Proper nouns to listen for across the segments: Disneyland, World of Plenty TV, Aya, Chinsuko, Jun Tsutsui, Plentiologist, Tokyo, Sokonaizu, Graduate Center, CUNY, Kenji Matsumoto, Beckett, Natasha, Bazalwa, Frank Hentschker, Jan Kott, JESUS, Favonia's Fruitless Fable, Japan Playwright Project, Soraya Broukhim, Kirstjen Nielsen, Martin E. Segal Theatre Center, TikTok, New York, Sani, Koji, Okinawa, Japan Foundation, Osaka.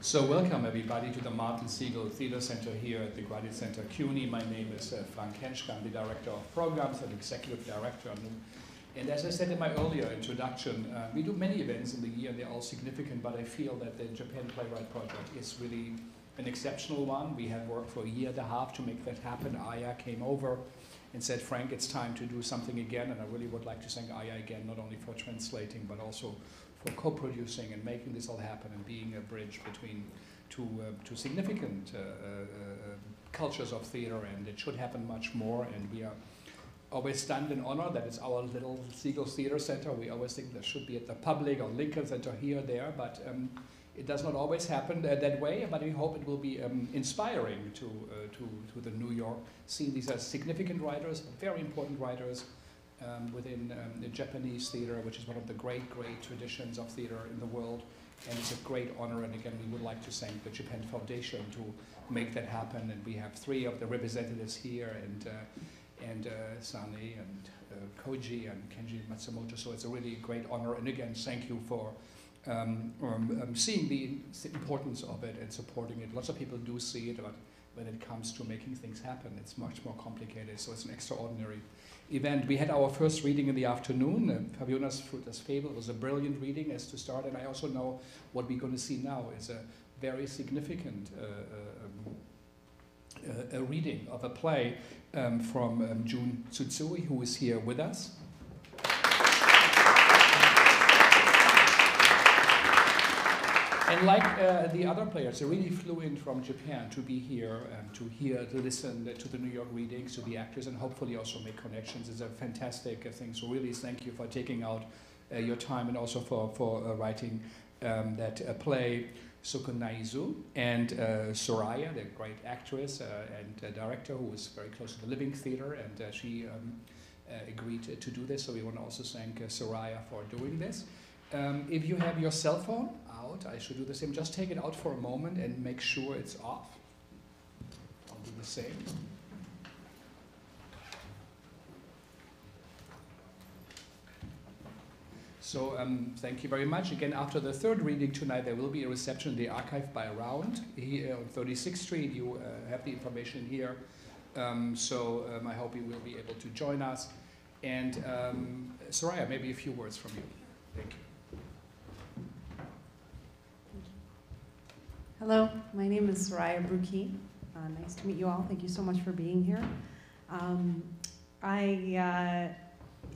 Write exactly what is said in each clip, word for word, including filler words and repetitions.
So welcome everybody to the Martin Segal Theatre Center here at the Graduate Center, C U N Y. My name is uh, Frank Hentschker. I'm the Director of Programs and Executive Director. And as I said in my earlier introduction, uh, we do many events in the year, and they're all significant, but I feel that the Japan Playwright Project is really an exceptional one. We have worked for a year and a half to make that happen. Aya came over and said, Frank, it's time to do something again, and I really would like to thank Aya again, not only for translating, but also for co-producing and making this all happen and being a bridge between two, uh, two significant uh, uh, cultures of theater, and it should happen much more, and we are always stunned and honored that it's our little Segal Theater Center. We always think that should be at the Public or Lincoln Center here or there, but um, it does not always happen uh, that way, but we hope it will be um, inspiring to, uh, to, to the New York scene. These are significant writers, very important writers, Um, within um, the Japanese theater, which is one of the great, great traditions of theater in the world, and it's a great honor, and again, we would like to thank the Japan Foundation to make that happen, and we have three of the representatives here, and, uh, and uh, Sani, and uh, Koji, and Kenji Matsumoto, so it's a really great honor, and again, thank you for um, um, um, seeing the importance of it and supporting it. Lots of people do see it, but when it comes to making things happen, it's much more complicated, so it's an extraordinary event. We had our first reading in the afternoon. Uh, Fabiona's Frutas Fable was a brilliant reading as to start, and I also know what we're going to see now is a very significant uh, uh, um, uh, a reading of a play um, from um, Jun Tsutsui, who is here with us. And like uh, the other players, they really flew in from Japan to be here, um, to hear, to listen to the New York readings, to the actors, and hopefully also make connections. It's a fantastic uh, thing, so really thank you for taking out uh, your time and also for, for uh, writing um, that uh, play, Sokonaizu, and uh, Soraya, the great actress uh, and uh, director who is very close to the Living Theater, and uh, she um, uh, agreed to do this, so we want to also thank uh, Soraya for doing this. Um, if you have your cell phone out, I should do the same. Just take it out for a moment and make sure it's off. I'll do the same. So um, thank you very much. Again, after the third reading tonight, there will be a reception in the archive by round here on thirty-sixth street. You uh, have the information here. Um, so um, I hope you will be able to join us. And um, Soraya, maybe a few words from you. Thank you. Hello, my name is Soraya Broukhim. Uh, nice to meet you all. Thank you so much for being here. Um, I, uh,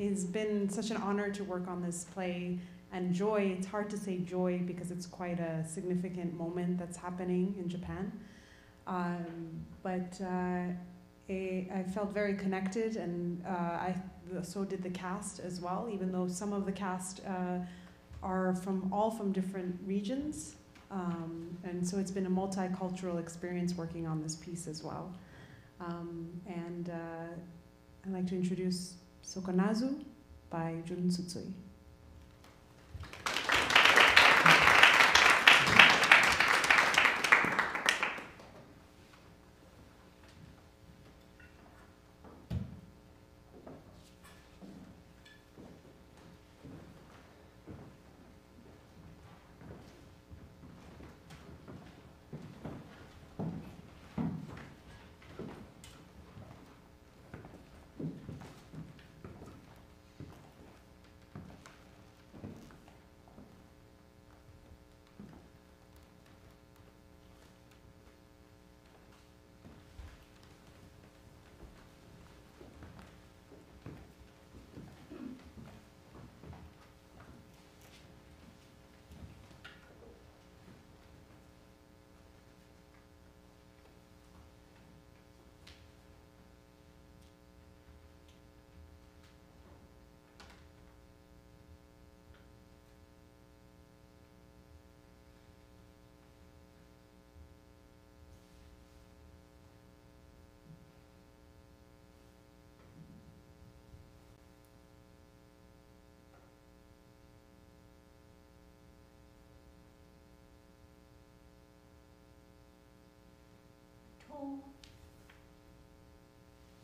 it's been such an honor to work on this play, and joy. It's hard to say joy because it's quite a significant moment that's happening in Japan. Um, but uh, it, I felt very connected, and uh, I so did the cast as well, even though some of the cast uh, are from all from different regions. Um, and so it's been a multicultural experience working on this piece as well. Um, and uh, I'd like to introduce Sokonaizu by Jun Tsutsui.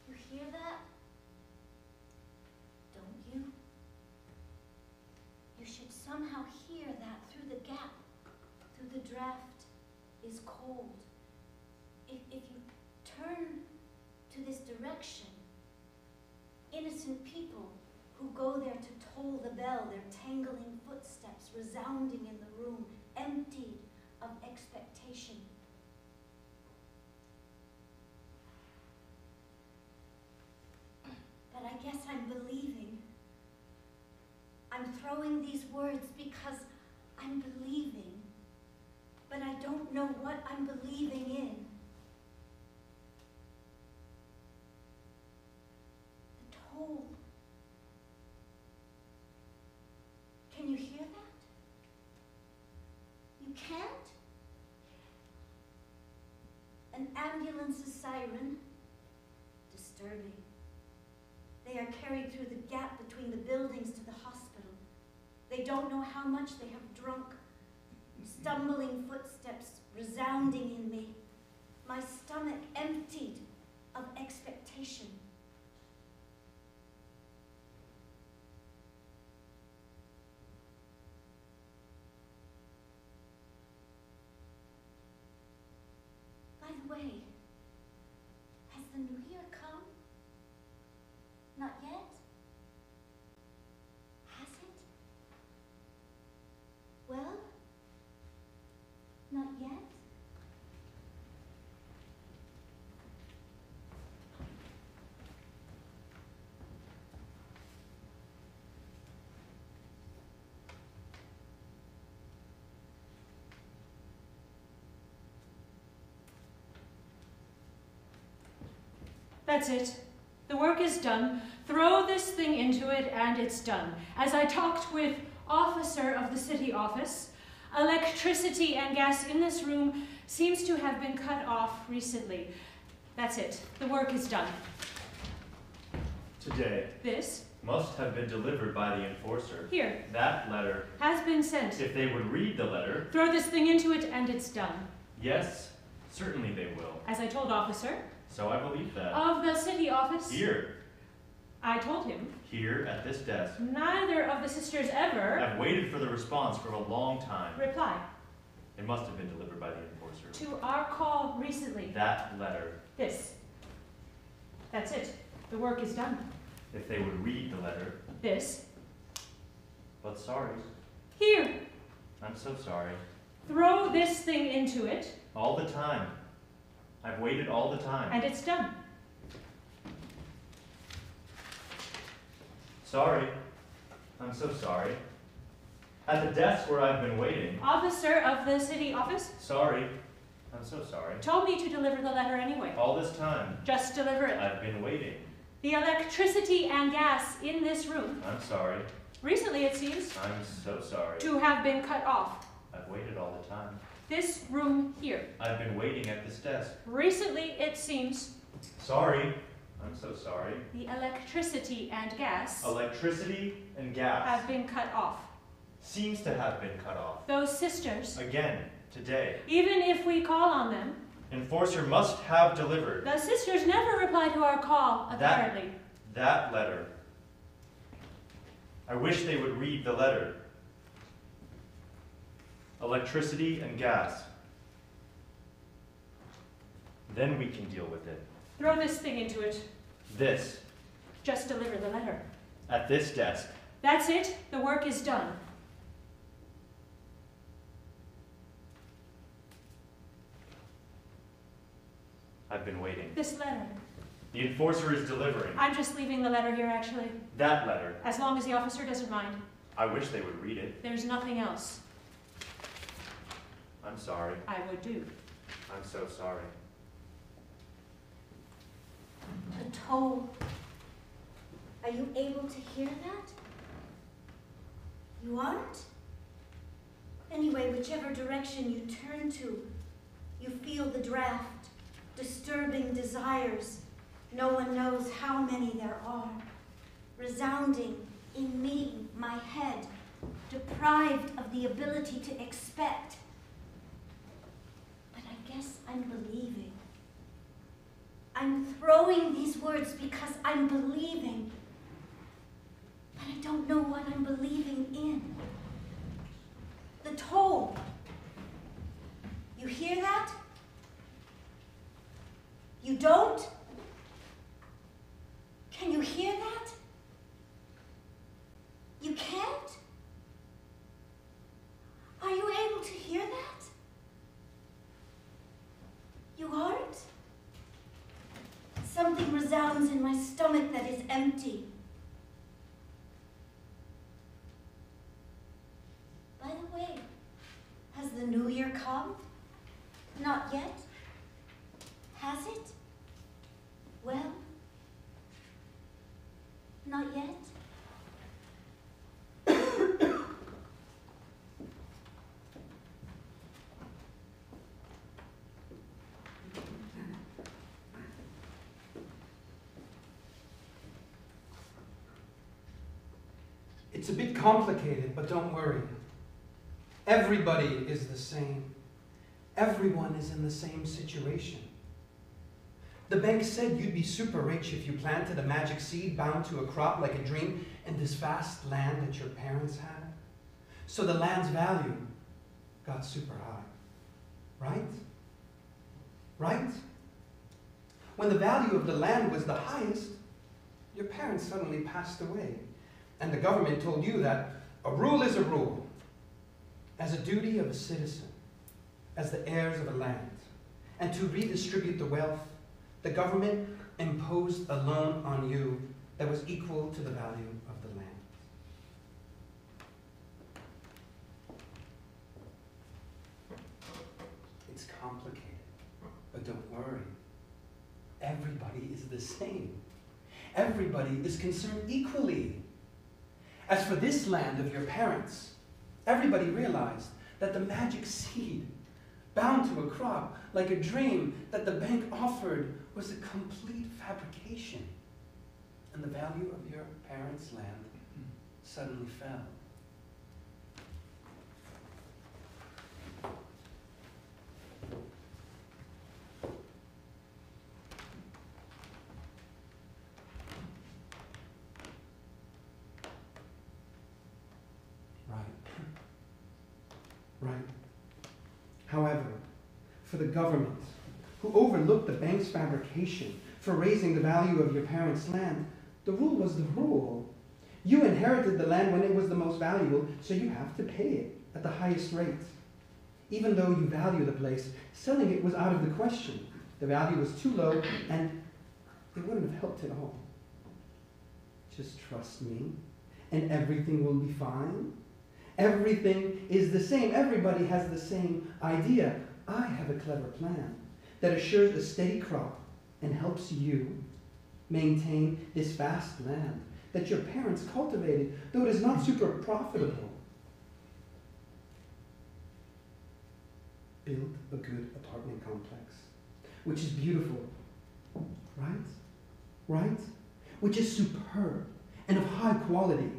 You hear that? Don't you? You should somehow hear that through the gap, through the draft, hold, if, if you turn to this direction, innocent people who go there to toll the bell, their tangling footsteps resounding in the room, emptied of expectation. But I guess I'm believing. I'm throwing these words because I'm believing, but I don't know what I'm believing in. The toll. Can you hear that? You can't? An ambulance's siren, disturbing. They are carried through the gap between the buildings to the hospital. They don't know how much they have drunk. Stumbling footsteps resounding in me. My stomach emptied of expectation. By the way, has the new year come? Not yet? Has it? Well, not yet? That's it. The work is done. Throw this thing into it and it's done. As I talked with officer of the city office, electricity and gas in this room seems to have been cut off recently. That's it. The work is done. Today. This. Must have been delivered by the enforcer. Here. That letter. Has been sent. If they would read the letter. Throw this thing into it and it's done. Yes, certainly they will. As I told officer. So I believe that. Of the city office. Here. I told him. Here, at this desk. Neither of the sisters ever. I've waited for the response for a long time. Reply. It must have been delivered by the enforcer. To our call recently. That letter. This. That's it. The work is done. If they would read the letter. This. But sorry. Here. I'm so sorry. Throw this thing into it. All the time. I've waited all the time. And it's done. Sorry. I'm so sorry. At the desk where I've been waiting. Officer of the city office? Sorry. I'm so sorry. Told me to deliver the letter anyway. All this time. Just deliver it. I've been waiting. The electricity and gas in this room. I'm sorry. Recently, it seems. I'm so sorry. To have been cut off. I've waited all the time. This room here. I've been waiting at this desk. Recently, it seems. Sorry. I'm so sorry. The electricity and gas. Electricity and gas. Have been cut off. Seems to have been cut off. Those sisters. Again, today. Even if we call on them. Enforcer must have delivered. The sisters never reply to our call, apparently. That, that letter. I wish they would read the letter. Electricity and gas. Then we can deal with it. Throw this thing into it. This. Just deliver the letter. At this desk. That's it. The work is done. I've been waiting. This letter. The enforcer is delivering. I'm just leaving the letter here, actually. That letter. As long as the officer doesn't mind. I wish they would read it. There's nothing else. I'm sorry. I would do. I'm so sorry. The toll. Are you able to hear that? You aren't? Anyway, whichever direction you turn to, you feel the draft, disturbing desires, no one knows how many there are, resounding in me, my head, deprived of the ability to expect. But I guess I'm believing. I'm throwing these words because I'm believing, but I don't know what I'm believing in. The toll. You hear that? resounds in my stomach that is empty. By the way, has the new year come? Not yet? Has it? Well, not yet. It's a bit complicated, but don't worry. Everybody is the same. Everyone is in the same situation. The bank said you'd be super rich if you planted a magic seed bound to a crop like a dream in this vast land that your parents had. So the land's value got super high, right? Right? When the value of the land was the highest, your parents suddenly passed away, and the government told you that a rule is a rule, as a duty of a citizen, as the heirs of a land, and to redistribute the wealth. The government imposed a loan on you that was equal to the value of the land. It's complicated, but don't worry. Everybody is the same. Everybody is concerned equally. As for this land of your parents, everybody realized that the magic seed bound to a crop like a dream that the bank offered was a complete fabrication, and the value of your parents' land suddenly fell. The government, who overlooked the bank's fabrication for raising the value of your parents' land, the rule was the rule. You inherited the land when it was the most valuable, so you have to pay it at the highest rate. Even though you value the place, selling it was out of the question. The value was too low, and it wouldn't have helped at all. Just trust me, and everything will be fine. Everything is the same. Everybody has the same idea. I have a clever plan that assures a steady crop and helps you maintain this vast land that your parents cultivated, though it is not super profitable. Build a good apartment complex, which is beautiful, right? Right? Which is superb and of high quality.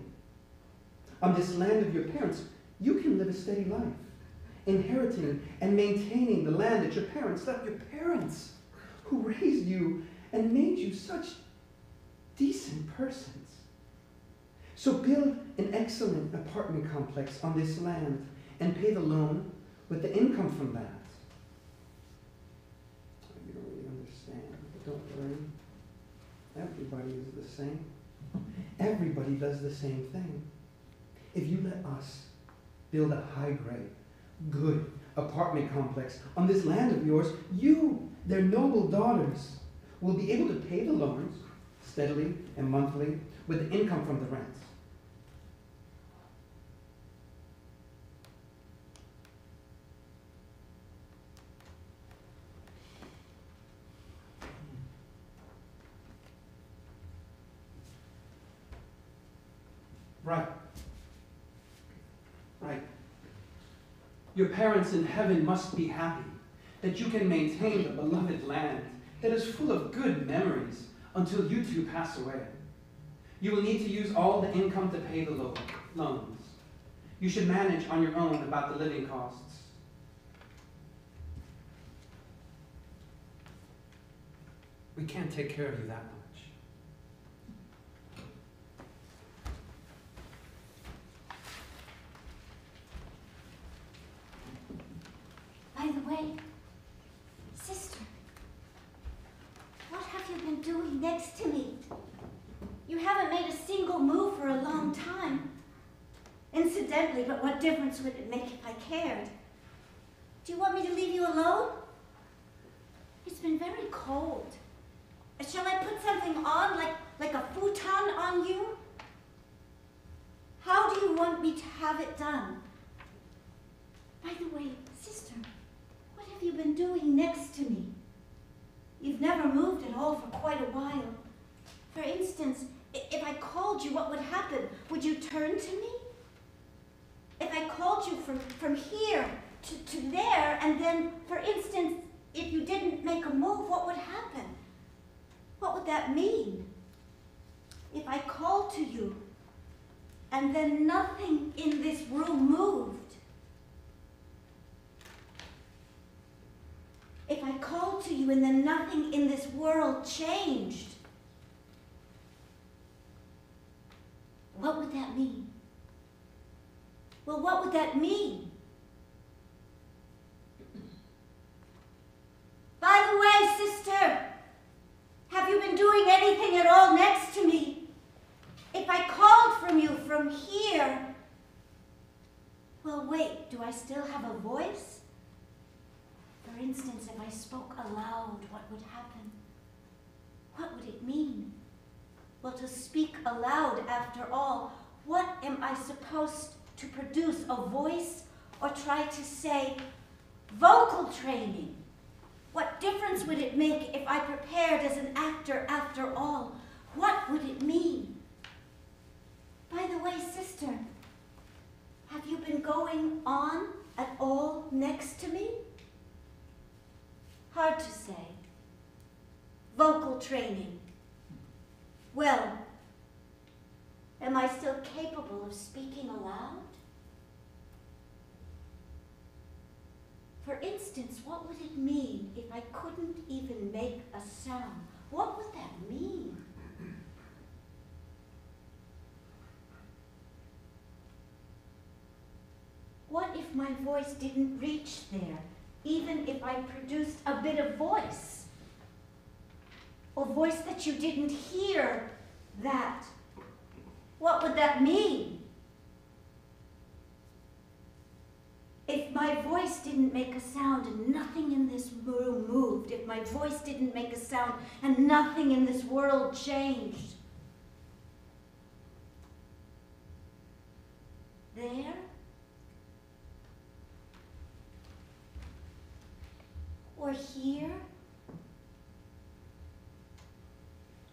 On this land of your parents, you can live a steady life, inheriting and maintaining the land that your parents left, your parents who raised you and made you such decent persons. So build an excellent apartment complex on this land and pay the loan with the income from that. You don't really understand, but don't worry. Everybody is the same. Everybody does the same thing. If you let us build a high grade, good apartment complex on this land of yours, you, their noble daughters, will be able to pay the loans steadily and monthly with the income from the rent. Right. Your parents in heaven must be happy that you can maintain the beloved land that is full of good memories until you two pass away. You will need to use all the income to pay the lo loans. You should manage on your own about the living costs. We can't take care of you that much. By the way, sister, what have you been doing next to me? You haven't made a single move for a long time. Incidentally, but what difference would it make if I cared? Do you want me to leave you alone? It's been very cold. Shall I put something on, like, like a futon on you? How do you want me to have it done? By the way, sister, what have you been doing next to me? You've never moved at all for quite a while. For instance, if I called you, what would happen? Would you turn to me? If I called you from, from here to, to there, and then, for instance, if you didn't make a move, what would happen? What would that mean? If I called to you, and then nothing in this room moved. If I called to you, and then nothing in this world changed. What would that mean? Well, what would that mean? By the way, sister, have you been doing anything at all next to me? If I called from you from here... Well, wait, do I still have a voice? For instance, if I spoke aloud, what would happen? What would it mean? Well, to speak aloud, after all, what am I supposed to produce, a voice, or try to say vocal training? What difference would it make if I prepared as an actor after all? What would it mean? By the way, sister, have you been going on at all next to me? Hard to say. Vocal training. Well, am I still capable of speaking aloud? For instance, what would it mean if I couldn't even make a sound? What would that mean? What if my voice didn't reach there, even if I produced a bit of voice? Or voice that you didn't hear that? What would that mean? If my voice didn't make a sound and nothing in this room moved, if my voice didn't make a sound and nothing in this world changed, there, or here,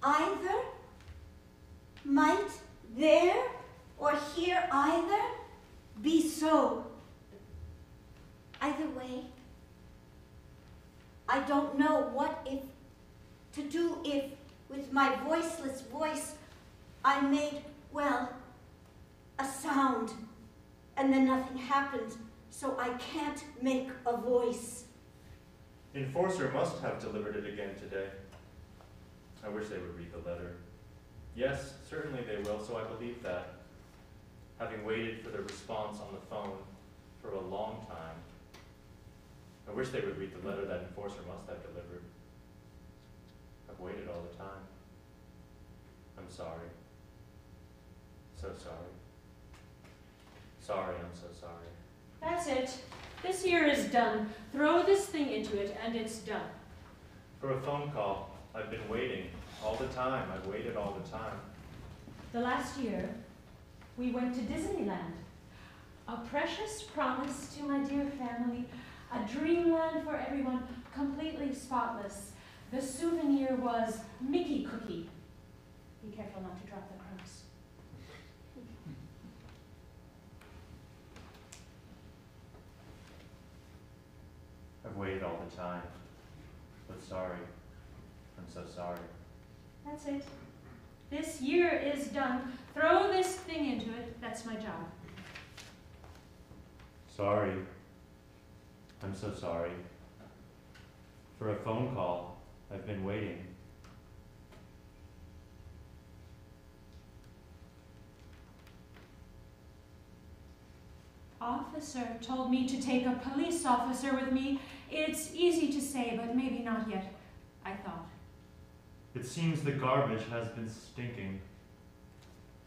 either, might there, or here either, be so. Either way, I don't know what if to do if with my voiceless voice I made, well, a sound and then nothing happened, so I can't make a voice. Enforcer must have delivered it again today. I wish they would read the letter. Yes, certainly they will, so I believe that. Having waited for the response on the phone for a long time, I wish they would read the letter that enforcer must have delivered. I've waited all the time. I'm sorry. So sorry. Sorry, I'm so sorry. That's it. This here is done. Throw this thing into it, and it's done. For a phone call, I've been waiting all the time. I've waited all the time. The last year, we went to Disneyland. A precious promise to my dear family. A dreamland for everyone, completely spotless. The souvenir was Mickey Cookie. Be careful not to drop the crumbs. I've waited all the time, but sorry. I'm so sorry. That's it. This year is done. Throw this thing into it. That's my job. Sorry. I'm so sorry. For a phone call, I've been waiting. Officer told me to take a police officer with me. It's easy to say, but maybe not yet, I thought. It seems the garbage has been stinking.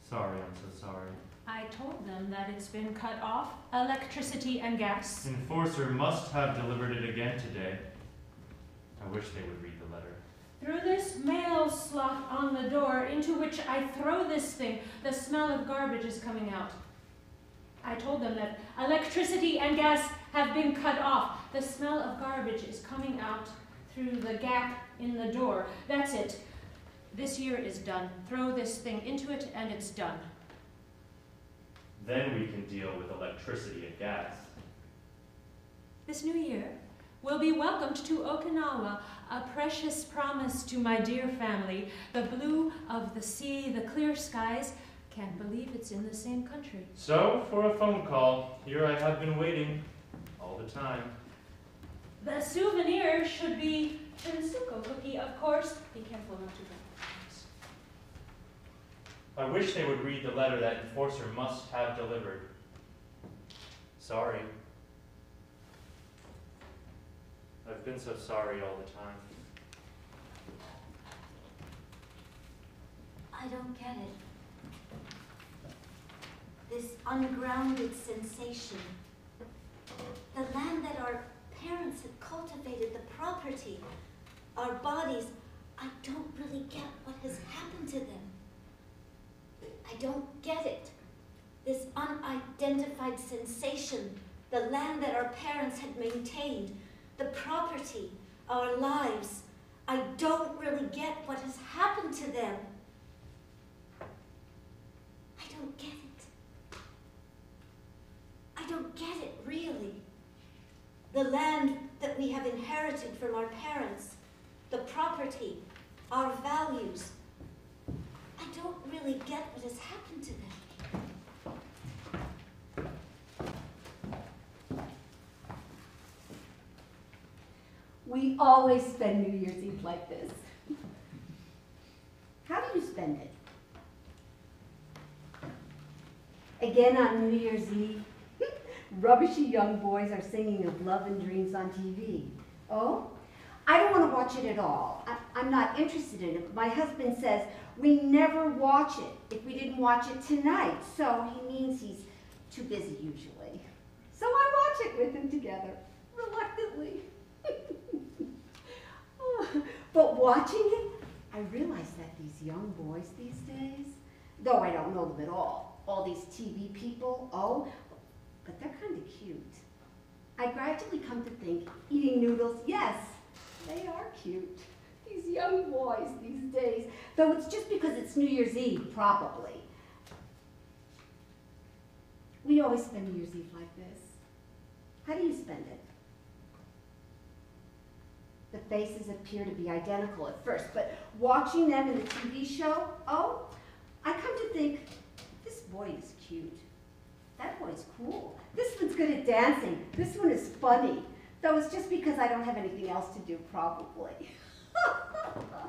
Sorry, I'm so sorry. I told them that it's been cut off, electricity and gas. Enforcer must have delivered it again today. I wish they would read the letter. through this mail slot on the door into which I throw this thing, the smell of garbage is coming out. I told them that electricity and gas have been cut off. The smell of garbage is coming out through the gap in the door. That's it. This year is done. Throw this thing into it and it's done. Then we can deal with electricity and gas. This new year will be welcomed to Okinawa, a precious promise to my dear family. The blue of the sea, the clear skies, can't believe it's in the same country. So, for a phone call, here I have been waiting all the time. The souvenir should be Chinsuko cookie, of course. Be careful not to break it. I wish they would read the letter that enforcer must have delivered. Sorry. I've been so sorry all the time. I don't get it. This ungrounded sensation. The land that our parents had cultivated, the property, our bodies. I don't really get what has happened to them. I don't get it. This unidentified sensation, the land that our parents had maintained, the property, our lives. I don't really get what has happened to them. I don't get it. I don't get it, really. The land that we have inherited from our parents, the property, our values. I don't really get what has happened to them. We always spend New Year's Eve like this. How do you spend it? Again on New Year's Eve, rubbishy young boys are singing of love and dreams on T V. Oh, I don't want to watch it at all. I, I'm not interested in it. My husband says we never watch it if we didn't watch it tonight. So he means he's too busy usually. So I watch it with him together, reluctantly. But watching it, I realize that these young boys these days, though I don't know them at all, all these T V people, oh, but they're kind of cute. I gradually come to think, eating noodles, yes, they are cute. These young boys these days, though it's just because it's New Year's Eve, probably. We always spend New Year's Eve like this. How do you spend it? The faces appear to be identical at first, but watching them in the T V show, oh, I come to think, this boy is cute. That boy's cool. This one's good at dancing. This one is funny. Though it's just because I don't have anything else to do, probably. While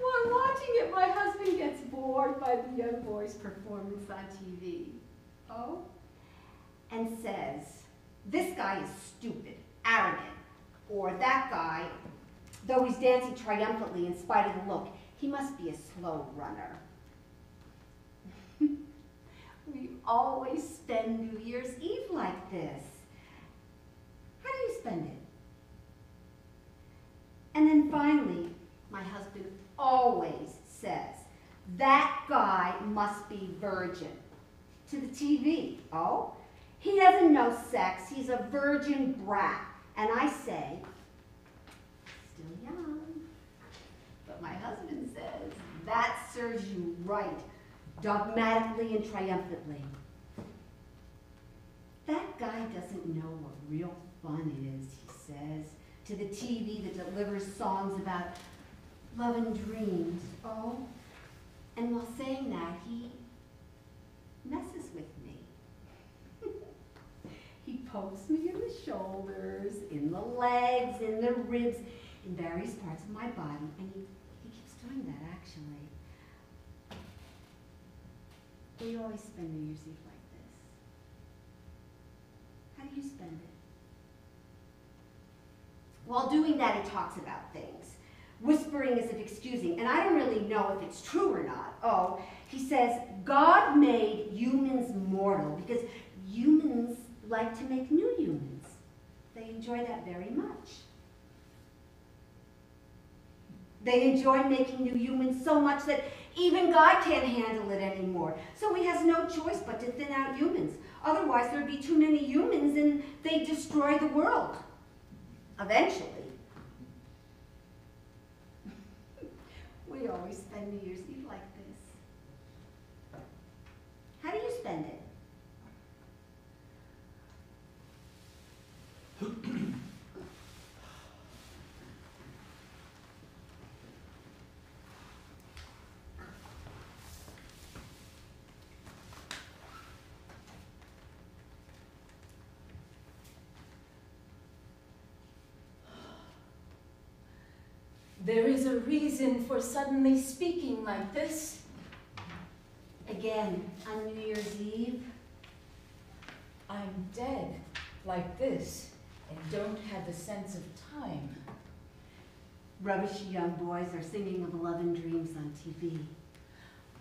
watching it, my husband gets bored by the young boy's performance on T V. Oh? And says, this guy is stupid, arrogant. Or that guy, though he's dancing triumphantly in spite of the look, he must be a slow runner. We always spend New Year's Eve like this. How do you spend it? And then finally, my husband always says, that guy must be virgin, to the T V. Oh, he doesn't know sex, he's a virgin brat. And I say, still young. But my husband says, that serves you right, dogmatically and triumphantly. That guy doesn't know what real fun is, he says, to the T V that delivers songs about love and dreams. Oh, and while saying that, he messes with me. He pokes me in the shoulders, in the legs, in the ribs, in various parts of my body, and he, he keeps doing that, actually. We always spend New Year's Eve like this. How do you spend it? While doing that, he talks about things, whispering as if excusing, and I don't really know if it's true or not. Oh, he says, God made humans mortal because humans like to make new humans. They enjoy that very much. They enjoy making new humans so much that even God can't handle it anymore. So he has no choice but to thin out humans. Otherwise, there'd be too many humans and they'd destroy the world. Eventually. We always spend New Year's Eve like this. How do you spend it? There is a reason for suddenly speaking like this. Again, on New Year's Eve. I'm dead like this and don't have the sense of time. Rubbishy young boys are singing of love and dreams on T V.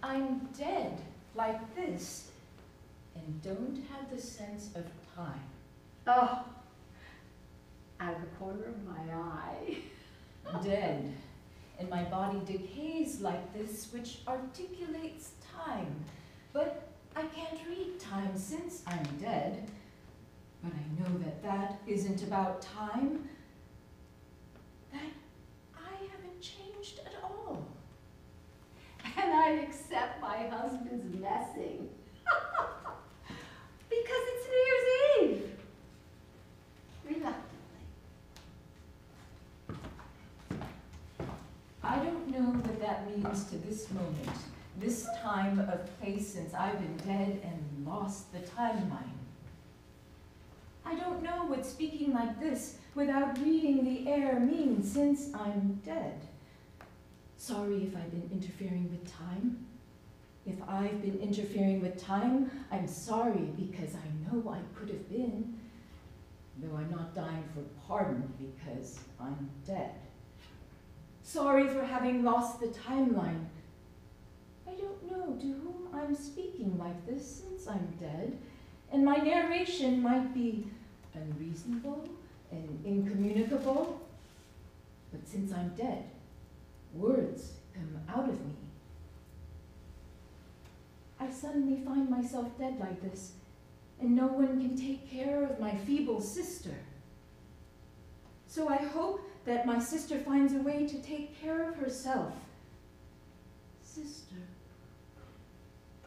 I'm dead like this and don't have the sense of time. Oh, out of the corner of my eye. Dead, and my body decays like this, which articulates time. But I can't read time since I'm dead. But I know that that isn't about time, that I haven't changed at all. And I accept my husband's messing. Because it's New Year's Eve. Relax. I don't know what that means to this moment, this time of place since I've been dead and lost the timeline. I don't know what speaking like this without reading the air means since I'm dead. Sorry if I've been interfering with time. If I've been interfering with time, I'm sorry because I know I could have been, though I'm not dying for pardon because I'm dead. Sorry for having lost the timeline. I don't know to whom I'm speaking like this since I'm dead, and my narration might be unreasonable and incommunicable, but since I'm dead, words come out of me. I suddenly find myself dead like this, and no one can take care of my feeble sister. So I hope that my sister finds a way to take care of herself. Sister.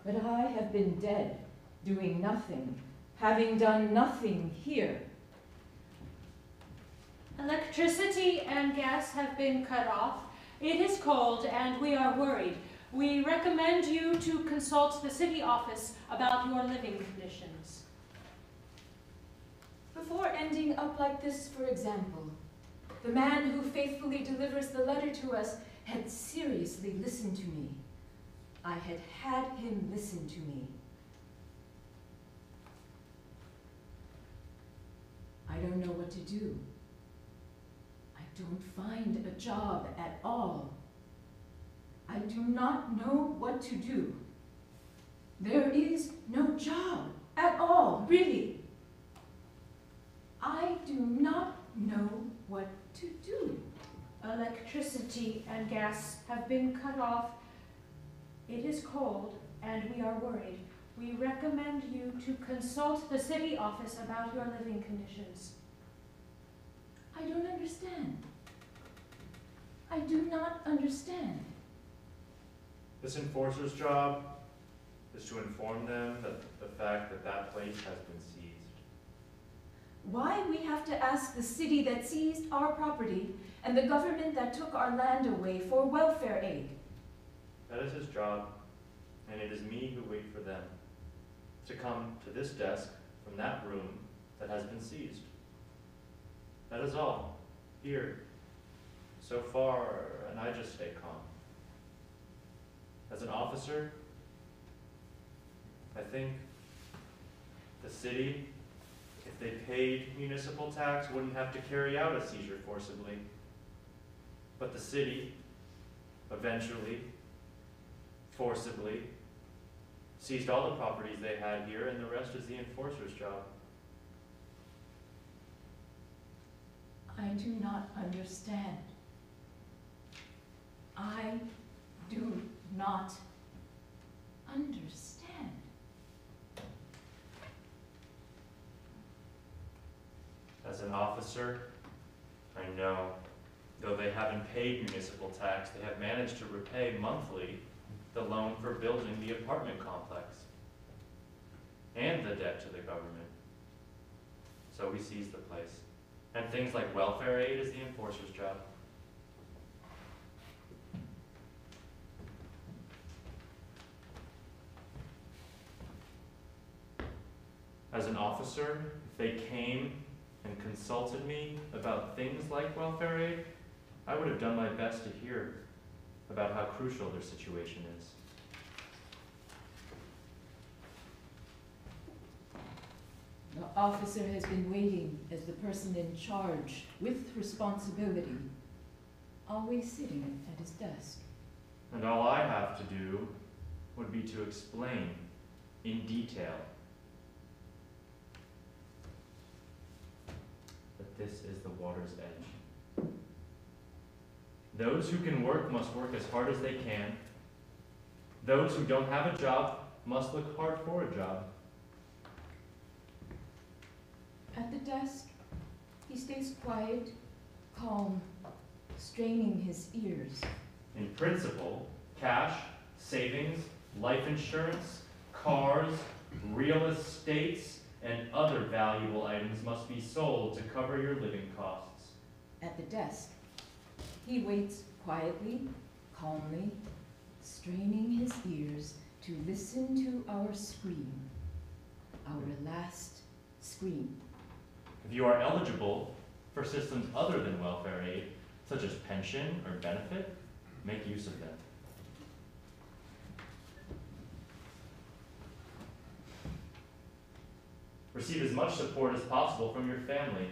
But I have been dead, doing nothing, having done nothing here. Electricity and gas have been cut off. It is cold and we are worried. We recommend you to consult the city office about your living conditions. Before ending up like this, for example, the man who faithfully delivers the letter to us had seriously listened to me. I had had him listen to me. I don't know what to do. I don't find a job at all. I do not know what to do. There is no job at all, really. I do not know what to do. Electricity and gas have been cut off. It is cold and we are worried. We recommend you to consult the city office about your living conditions. I don't understand. I do not understand. This enforcer's job is to inform them that the fact that that place has been seized. Why we have to ask the city that seized our property and the government that took our land away for welfare aid. That is his job, and it is me who wait for them to come to this desk from that room that has been seized. That is all, here, so far, and I just stay calm. As an officer, I think the city, if they paid municipal tax, wouldn't have to carry out a seizure forcibly. But the city, eventually, forcibly, seized all the properties they had here, and the rest is the enforcer's job. I do not understand. I do not understand. As an officer, I know. Though they haven't paid municipal tax, they have managed to repay monthly the loan for building the apartment complex and the debt to the government. So he seized the place. And things like welfare aid is the enforcer's job. As an officer, if they came and consulted me about things like welfare aid, I would have done my best to hear about how crucial their situation is. The officer has been waiting as the person in charge with responsibility, always sitting at his desk. And all I have to do would be to explain in detail that this is the water's edge. Those who can work must work as hard as they can. Those who don't have a job must look hard for a job. At the desk, he stays quiet, calm, straining his ears. In principle, cash, savings, life insurance, cars, real estates, and other valuable items must be sold to cover your living costs. At the desk, he waits quietly, calmly, straining his ears to listen to our scream, our last scream. If you are eligible for systems other than welfare aid, such as pension or benefit, make use of them. Receive as much support as possible from your family,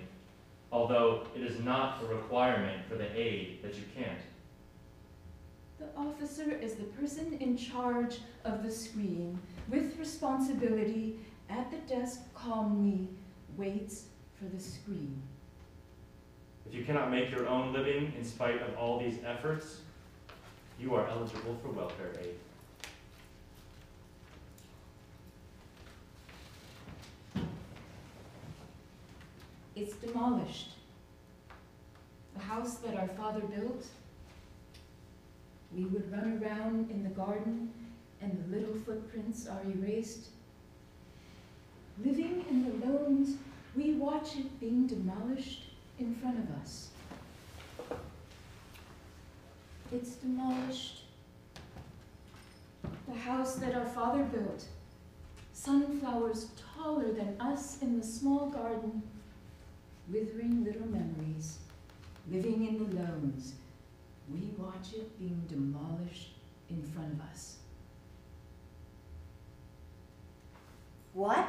although it is not a requirement for the aid that you can't. The officer is the person in charge of the screen, with responsibility, at the desk calmly, waits for the screen. If you cannot make your own living in spite of all these efforts, you are eligible for welfare aid. It's demolished. The house that our father built, we would run around in the garden and the little footprints are erased. Living in the lowlands, we watch it being demolished in front of us. It's demolished. The house that our father built, sunflowers taller than us in the small garden, withering little memories, living in the lowlands, we watch it being demolished in front of us. What?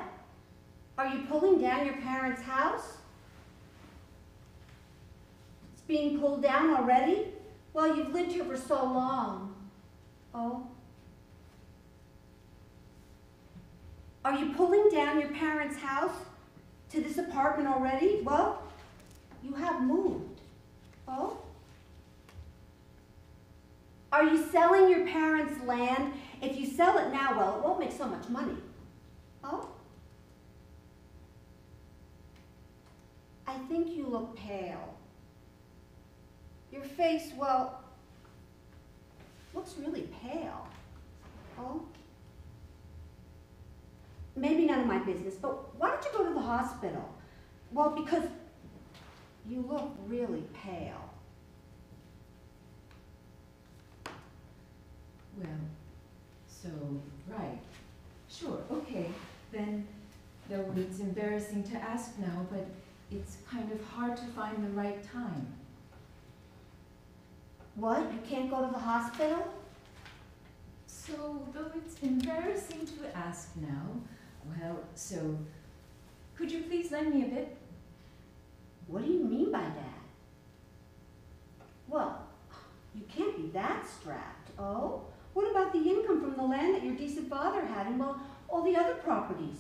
Are you pulling down your parents' house? It's being pulled down already? Well, you've lived here for so long. Oh. Are you pulling down your parents' house? To this apartment already? Well, you have moved. Oh? Are you selling your parents' land? If you sell it now, well, it won't make so much money. Oh? I think you look pale. Your face, well, looks really pale. Oh? Maybe none of my business, but why don't you go to the hospital? Well, because you look really pale. Well, so, right. Sure, okay. Then, though it's embarrassing to ask now, but it's kind of hard to find the right time. What? You can't go to the hospital? So, though it's embarrassing to ask now, well, so, could you please lend me a bit? What do you mean by that? Well, you can't be that strapped, oh? What about the income from the land that your decent father had and, well, all the other properties?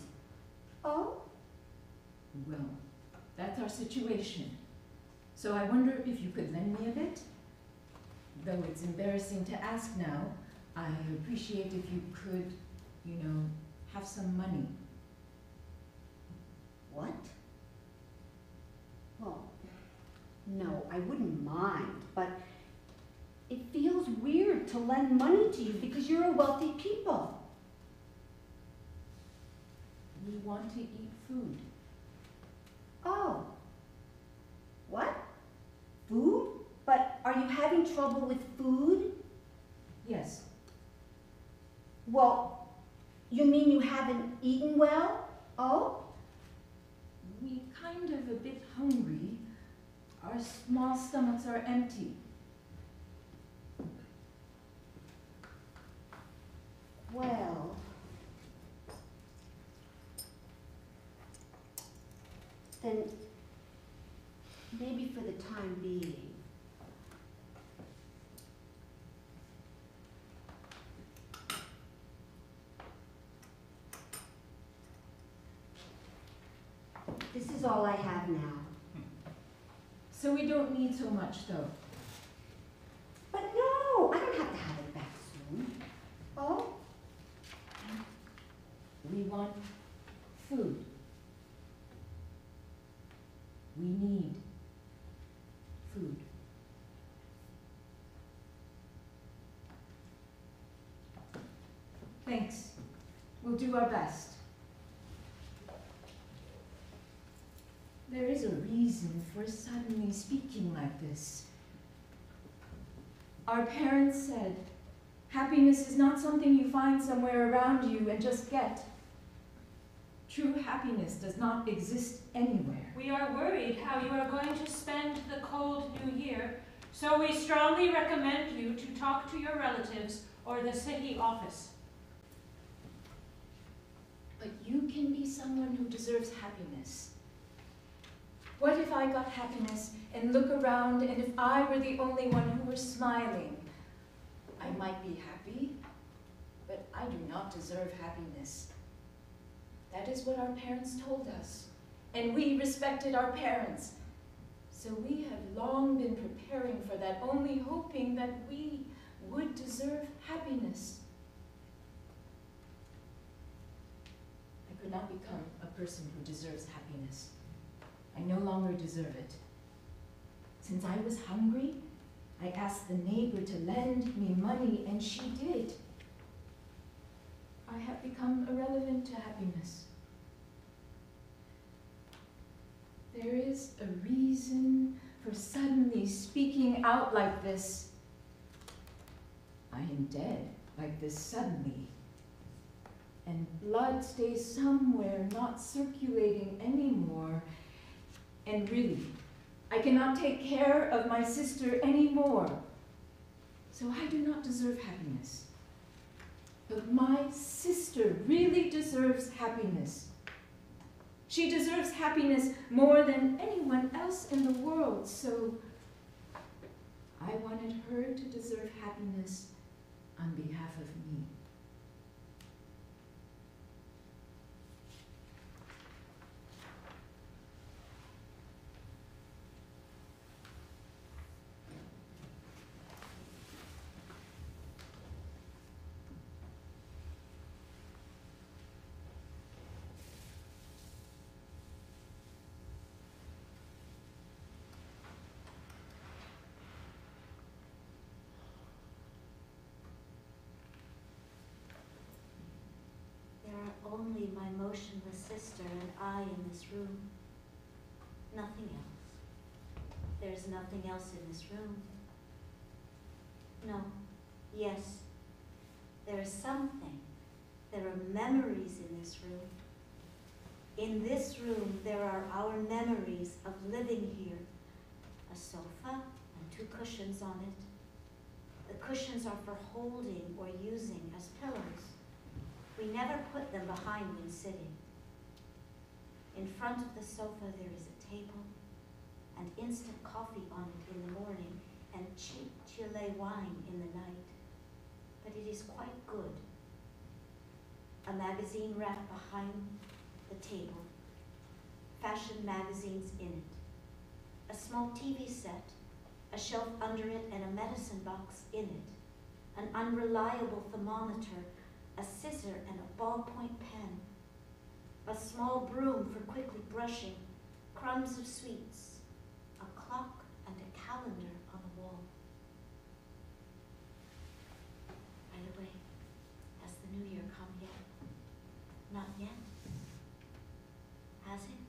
Oh? Well, that's our situation. So I wonder if you could lend me a bit? though it's embarrassing to ask now, I appreciate if you could, you know, have some money. What? Well, no, I wouldn't mind, but it feels weird to lend money to you because you're a wealthy people. We want to eat food. Oh. What? Food? But are you having trouble with food? Yes. Well, you mean you haven't eaten well? Oh? We're kind of a bit hungry. Our small stomachs are empty. Well... then, maybe for the time being, this is all I have now. So we don't need so much, though. But no, I don't have to have it back soon. Oh? We want food. We need food. Thanks. We'll do our best. There is a reason for suddenly speaking like this. Our parents said, happiness is not something you find somewhere around you and just get. True happiness does not exist anywhere. We are worried how you are going to spend the cold new year, so we strongly recommend you to talk to your relatives or the city office. But you can be someone who deserves happiness. What if I got happiness and look around, and if I were the only one who were smiling? I might be happy, but I do not deserve happiness. That is what our parents told us, and we respected our parents. So we have long been preparing for that, only hoping that we would deserve happiness. I could not become a person who deserves happiness. I no longer deserve it. Since I was hungry, I asked the neighbor to lend me money, and she did. I have become irrelevant to happiness. There is a reason for suddenly speaking out like this. I am dead like this suddenly, and blood stays somewhere not circulating anymore. And really, I cannot take care of my sister anymore. So I do not deserve happiness. But my sister really deserves happiness. She deserves happiness more than anyone else in the world, so I wanted her to deserve happiness on behalf of me. Only my motionless sister and I in this room. Nothing else. There's nothing else in this room. No, yes, there is something. There are memories in this room. In this room, there are our memories of living here. A sofa and two cushions on it. The cushions are for holding or using as pillows. We never put them behind when sitting. In front of the sofa there is a table, and instant coffee on it in the morning, and cheap Chile wine in the night. But it is quite good. A magazine wrapped behind the table, fashion magazines in it, a small T V set, a shelf under it and a medicine box in it, an unreliable thermometer, a scissor and a ballpoint pen, a small broom for quickly brushing, crumbs of sweets, a clock and a calendar on the wall. Right away, has the new year come yet? Not yet. Has it?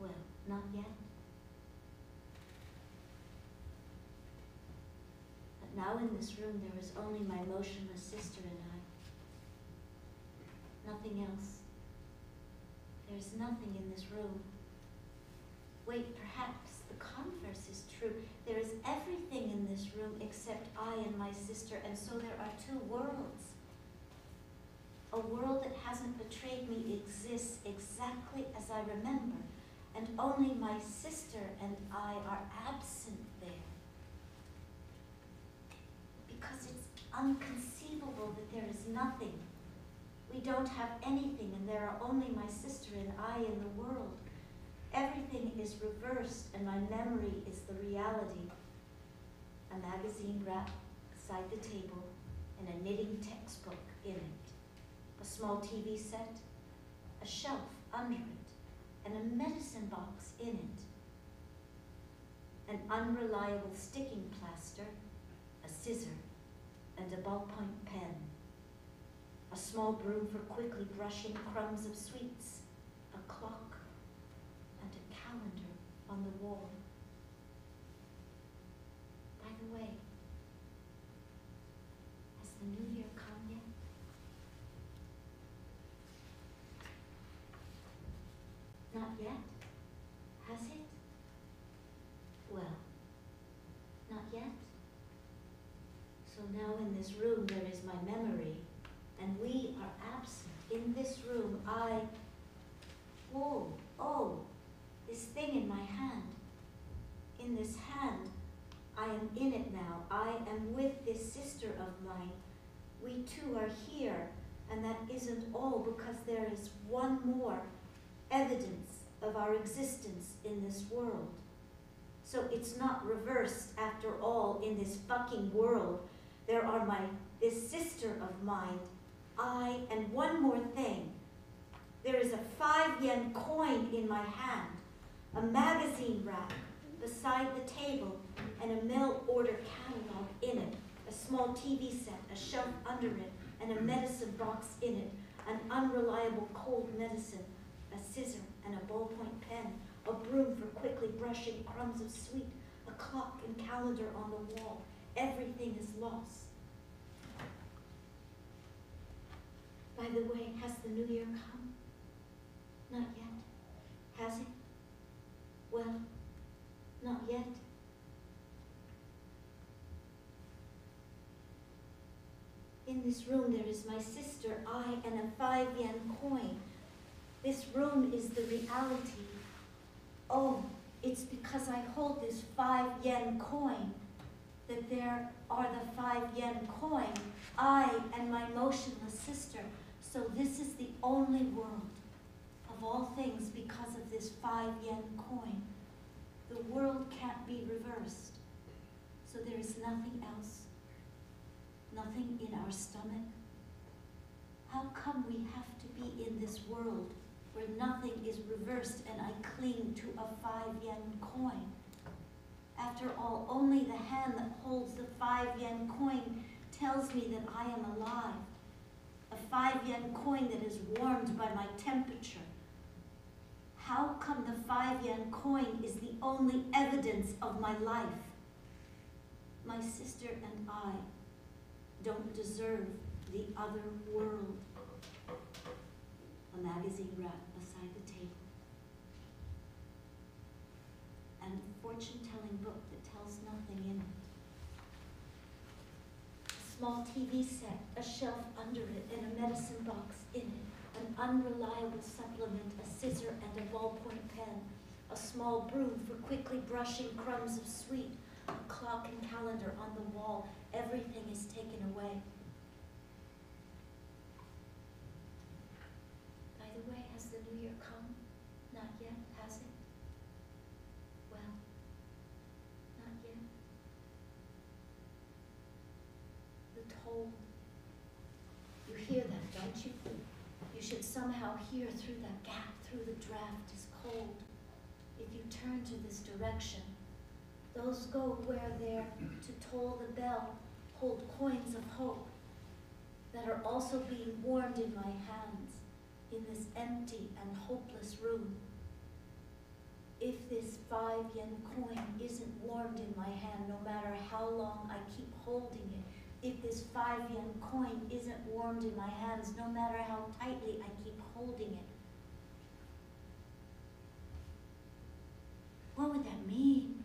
Well, not yet. But now in this room there is only my motionless sister and I. Nothing else. There is nothing in this room. Wait, perhaps the converse is true. There is everything in this room except I and my sister, and so there are two worlds. A world that hasn't betrayed me exists exactly as I remember, and only my sister and I are absent there. Because it's inconceivable that there is nothing. We don't have anything, and there are only my sister and I in the world. Everything is reversed, and my memory is the reality. A magazine wrap beside the table, and a knitting textbook in it. A small T V set, a shelf under it, and a medicine box in it. An unreliable sticking plaster, a scissor, and a ballpoint pen. A small broom for quickly brushing crumbs of sweets, a clock, and a calendar on the wall. By the way, has the new year come yet? Not yet, has it? Well, not yet. So now in this room there is my memory, and we are absent. In this room I, whoa, oh, this thing in my hand. In this hand, I am in it now. I am with this sister of mine. We two are here, and that isn't all, because there is one more evidence of our existence in this world. So it's not reversed after all. In this fucking world, there are my, this sister of mine, I, and one more thing. There is a five yen coin in my hand, a magazine rack beside the table, and a mail order catalog in it, a small T V set, a shelf under it, and a medicine box in it, an unreliable cold medicine, a scissor and a ballpoint pen, a broom for quickly brushing crumbs of sweet, a clock and calendar on the wall. Everything is lost. By the way, has the new year come? Not yet. Has it? Well, not yet. In this room there is my sister, I, and a five yen coin. This room is the reality. Oh, it's because I hold this five yen coin that there are the five yen coin, I and my motionless sister. So this is the only world of all things because of this five yen coin. The world can't be reversed. So there is nothing else, nothing in our stomach. How come we have to be in this world where nothing is reversed and I cling to a five yen coin? After all, only the hand that holds the five yen coin tells me that I am alive. A five yen coin that is warmed by my temperature. How come the five yen coin is the only evidence of my life? My sister and I don't deserve the other world. A magazine wrap beside the table, and a fortune-telling book that tells nothing in it. A small T V set, a shelf under it, and a medicine box in it, an unreliable supplement, a scissor and a ballpoint pen, a small broom for quickly brushing crumbs of sweet, a clock and calendar on the wall. Everything is taken away. Has the new year come? Not yet, has it? Well, whole, you hear that, don't you? You should somehow hear through that gap, through the draft is cold. If you turn to this direction, those go where there to toll the bell, hold coins of hope that are also being warmed in my hands in this empty and hopeless room. If this five yen coin isn't warmed in my hand, no matter how long I keep holding it, if this five yen coin isn't warmed in my hands, no matter how tightly I keep holding it, what would that mean?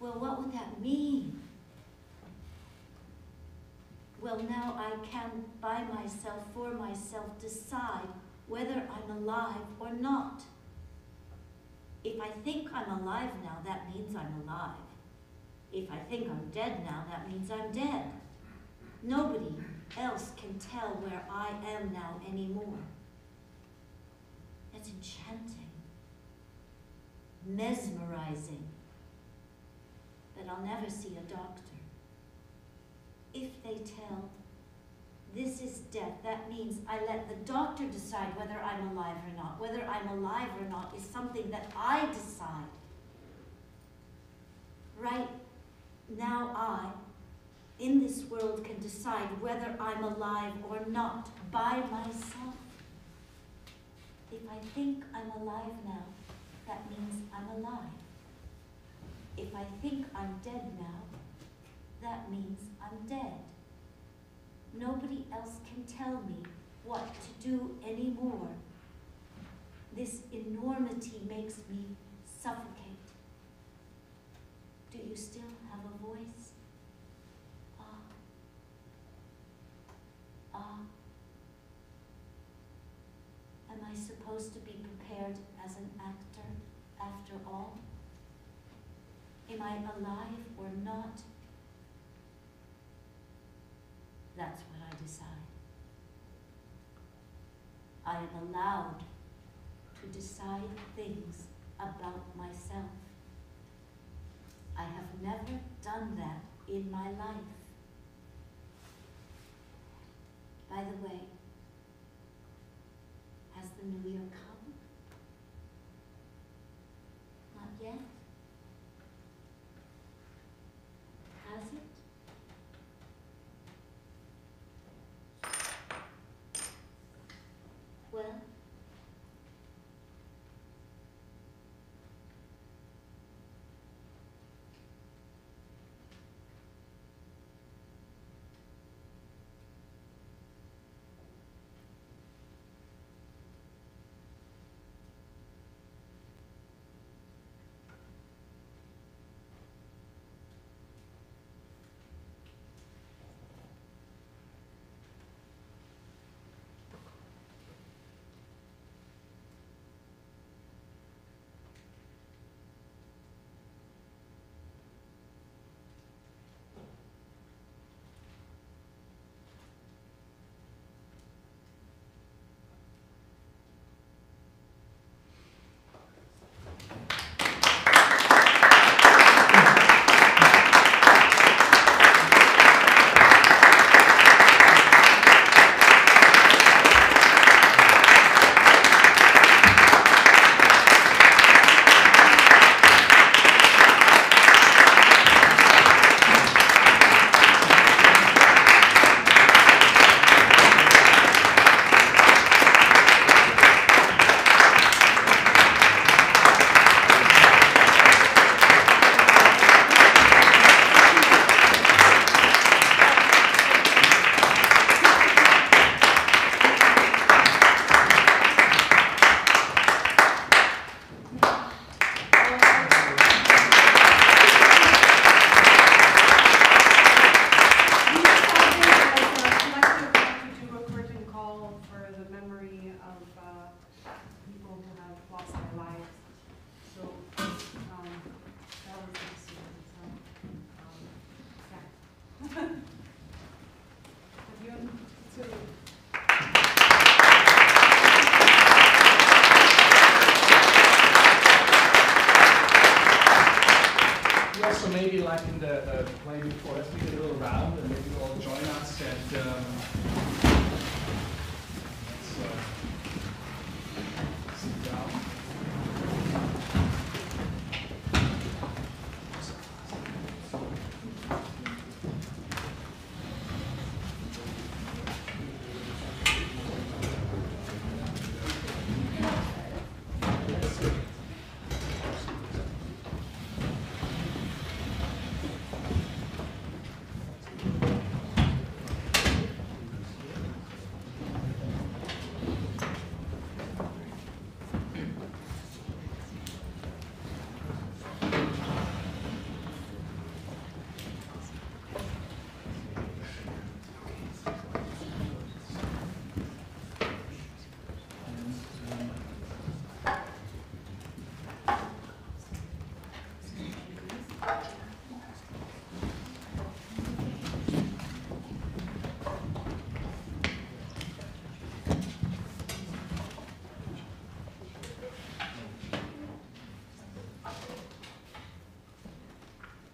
Well, what would that mean? Well, now I can, by myself, for myself, decide whether I'm alive or not. If I think I'm alive now, that means I'm alive. If I think I'm dead now, that means I'm dead. Nobody else can tell where I am now anymore. That's enchanting, mesmerizing. But I'll never see a doctor. If they tell, this is death, that means I let the doctor decide whether I'm alive or not. Whether I'm alive or not is something that I decide. Right now I, in this world, can decide whether I'm alive or not by myself. If I think I'm alive now, that means I'm alive. If I think I'm dead now, that means I'm dead. Nobody else can tell me what to do anymore. This enormity makes me suffocate. Do you still have a voice? Ah. Ah. Am I supposed to be prepared as an actor after all? Am I alive or not? That's what I decide. I am allowed to decide things about myself. I have never done that in my life. By the way, has the new year come? Not yet. Has it? Well, around and maybe you'll all join us and um, let's uh, sit down.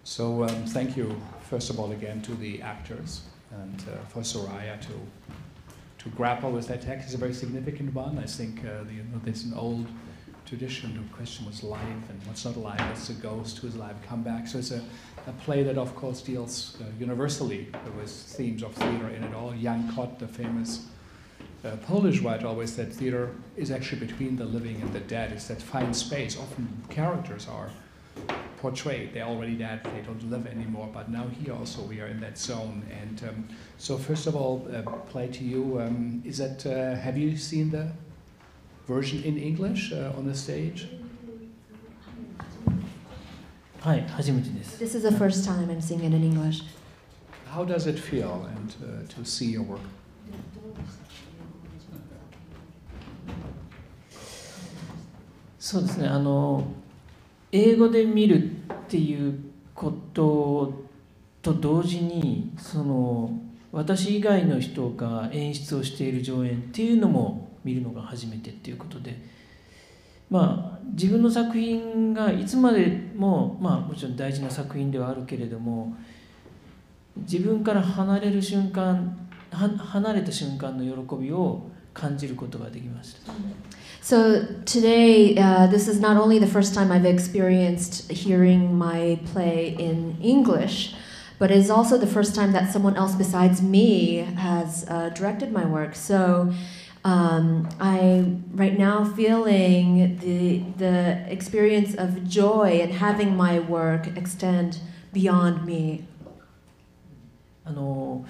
So um, thank you, first of all, again, to the actors and uh, for Soraya to to grapple with that text. It's a very significant one. I think uh, the, you know, there's an old tradition to question what's life and what's not alive, what's a ghost, who's alive, come back. So it's a, a play that, of course, deals uh, universally with themes of theater in it all. Jan Kott, the famous uh, Polish writer, always said theater is actually between the living and the dead. It's that fine space. Often characters are portrayed. They're already dead, they don't live anymore, but now here also we are in that zone. And um, so first of all, uh, play to you, um, is that, uh, have you seen the version in English uh, on the stage? This is the first time I'm seeing it in English. How does it feel and uh, to see your work? So, 英語で見るっていうことと同時にその私以外の人が演出をしている上演っていうのも見るのが初めてっていうことでまあ自分の作品がいつまでもまあもちろん大事な作品ではあるけれども自分から離れる瞬間離れた瞬間の喜びを So today, uh, this is not only the first time I've experienced hearing my play in English, but it's also the first time that someone else besides me has uh, directed my work. So um, I'm right now feeling the, the experience of joy and having my work extend beyond me. あの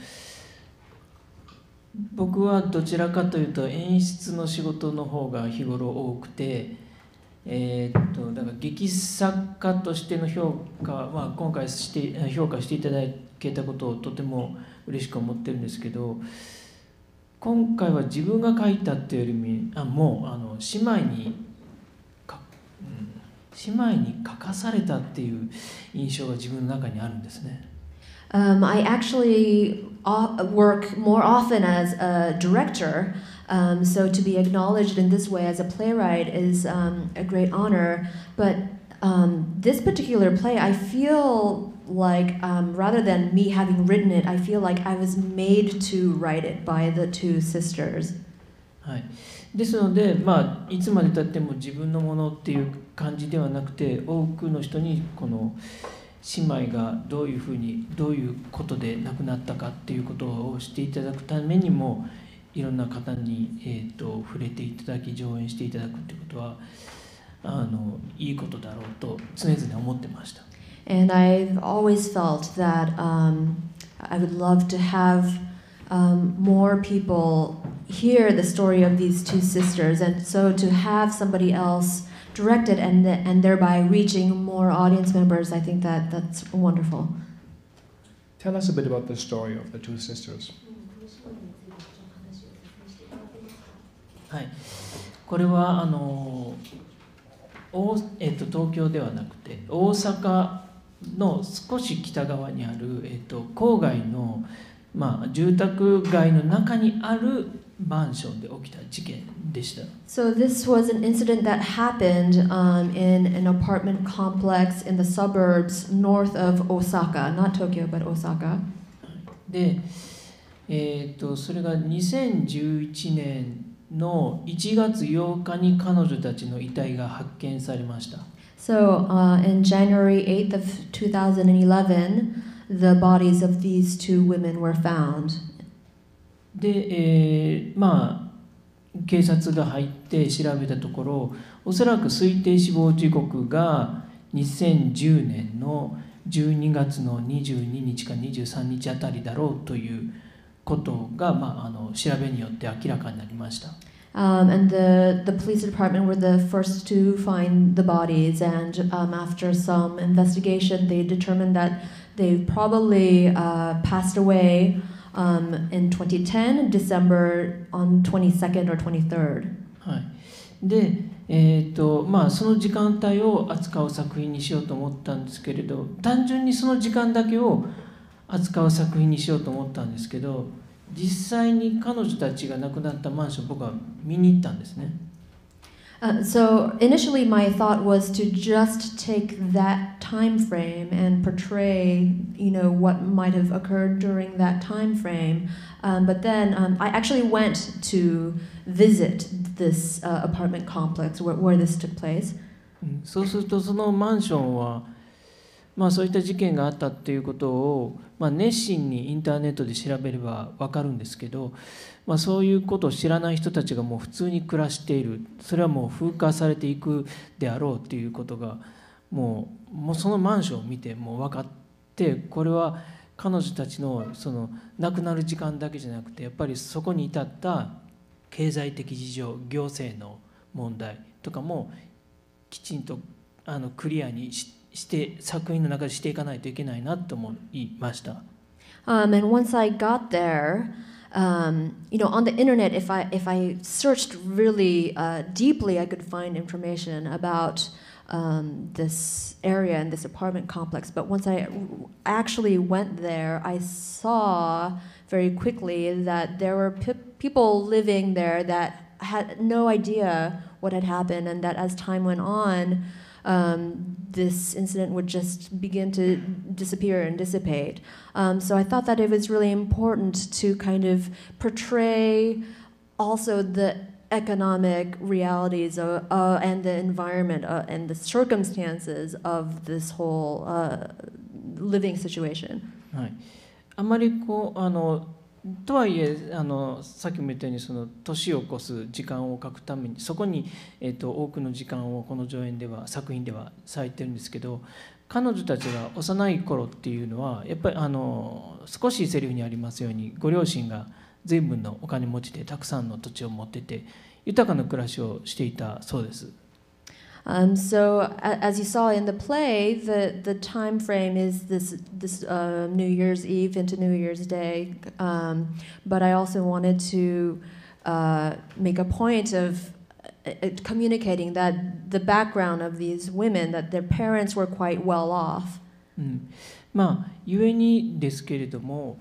僕はどちらかというと演出の仕事の方が日頃多くて、えー、っとだから劇作家としての評価は今回して評価していただけたことをとても嬉しく思ってるんですけど今回は自分が書いたっていうよりもあもうあの姉妹にか、うん、姉妹に書かされたっていう印象が自分の中にあるんですね。 Um, I actually work more often as a director, um, so to be acknowledged in this way as a playwright is um, a great honor. But um, this particular play, I feel like, um, rather than me having written it, I feel like I was made to write it by the two sisters. はい。ですので、まあいつまでたっても自分のものっていう感じではなくて、多くの人にこの 姉妹がどういうふうにどういうことで亡くなったかっていうことをしていただくためにもいろんな方に、えー、と触れていただき上演していただくっていうことはあのいいことだろうと常々思ってました。And I've always felt that、um, I would love to have、um, more people hear the story of these two sisters, and so to have somebody else. Directed and the, and thereby reaching more audience members. I think that that's wonderful. Tell us a bit about the story of the two sisters. はい、これはあのおえっと東京ではなくて大阪の少し北側にあるえっと郊外のまあ住宅街の中にある So this was an incident that happened um, in an apartment complex in the suburbs north of Osaka, not Tokyo, but Osaka. で、えー、とそれがにせんじゅういちねんのいちがつようかに彼女たちの遺体が発見されました。So, uh, in January eighth of twenty eleven, the bodies of these two women were found. で、えー、まあ警察が入って調べたところ、おそらく推定死亡時刻がにせんじゅうねんのじゅうにがつのにじゅうににちかにじゅうさんにちあたりだろうということが、まあ、あの調べによって明らかになりました。Um, and the, the police department were the first to find the bodies, and um, after some investigation, they determined that they probably uh, passed away um, in twenty ten, December on twenty-second or twenty-third. はい。で、えーと、まあ、その時間帯を扱う作品にしようと思ったんですけれど、単純にその時間だけを扱う作品にしようと思ったんですけど、実際に彼女たちが亡くなったマンション、僕は見に行ったんですね。Uh, so initially my thought was to just take that time frame and portray, you know, what might have occurred during that time frame. Um, but then um, I actually went to visit this uh, apartment complex where, where this took place. そうするとそのマンションは、まあそういった事件があったっていうことを、まあ熱心にインターネットで調べればわかるんですけど。まあそういうことを知らない人たちがもう普通に暮らしている、それはもう風化されていくであろうということがもう、もうそのマンションを見てもう分かって、これは彼女たちのその亡くなる時間だけじゃなくて、やっぱりそこに至った経済的事情、行政の問題とかもきちんとあのクリアにし、して作品の中でしていかないといけないなと思いました。Um, and once I got there, Um, you know, on the internet, if I if I searched really uh, deeply, I could find information about um, this area and this apartment complex. But once I actually went there, I saw very quickly that there were pe people living there that had no idea what had happened, and that as time went on, um, this incident would just begin to disappear and dissipate. Um, so I thought that it was really important to kind of portray also the economic realities of, uh, and the environment uh, and the circumstances of this whole uh, living situation. はい。あまりこうあのとはいえあのさっきも言ったようにその年を越す時間を書くためにそこに、えーと、多くの時間をこの上演では作品では割いてるんですけど、彼女たちが幼い頃っていうのはやっぱりあの少しセリフにありますようにご両親が随分のお金持ちでたくさんの土地を持ってて豊かな暮らしをしていたそうです。Um, so, as you saw in the play, the, the time frame is this, this uh, New Year's Eve into New Year's Day. Um, but I also wanted to uh, make a point of uh, communicating that the background of these women, that their parents were quite well off. うん。まあ、故にですけれども、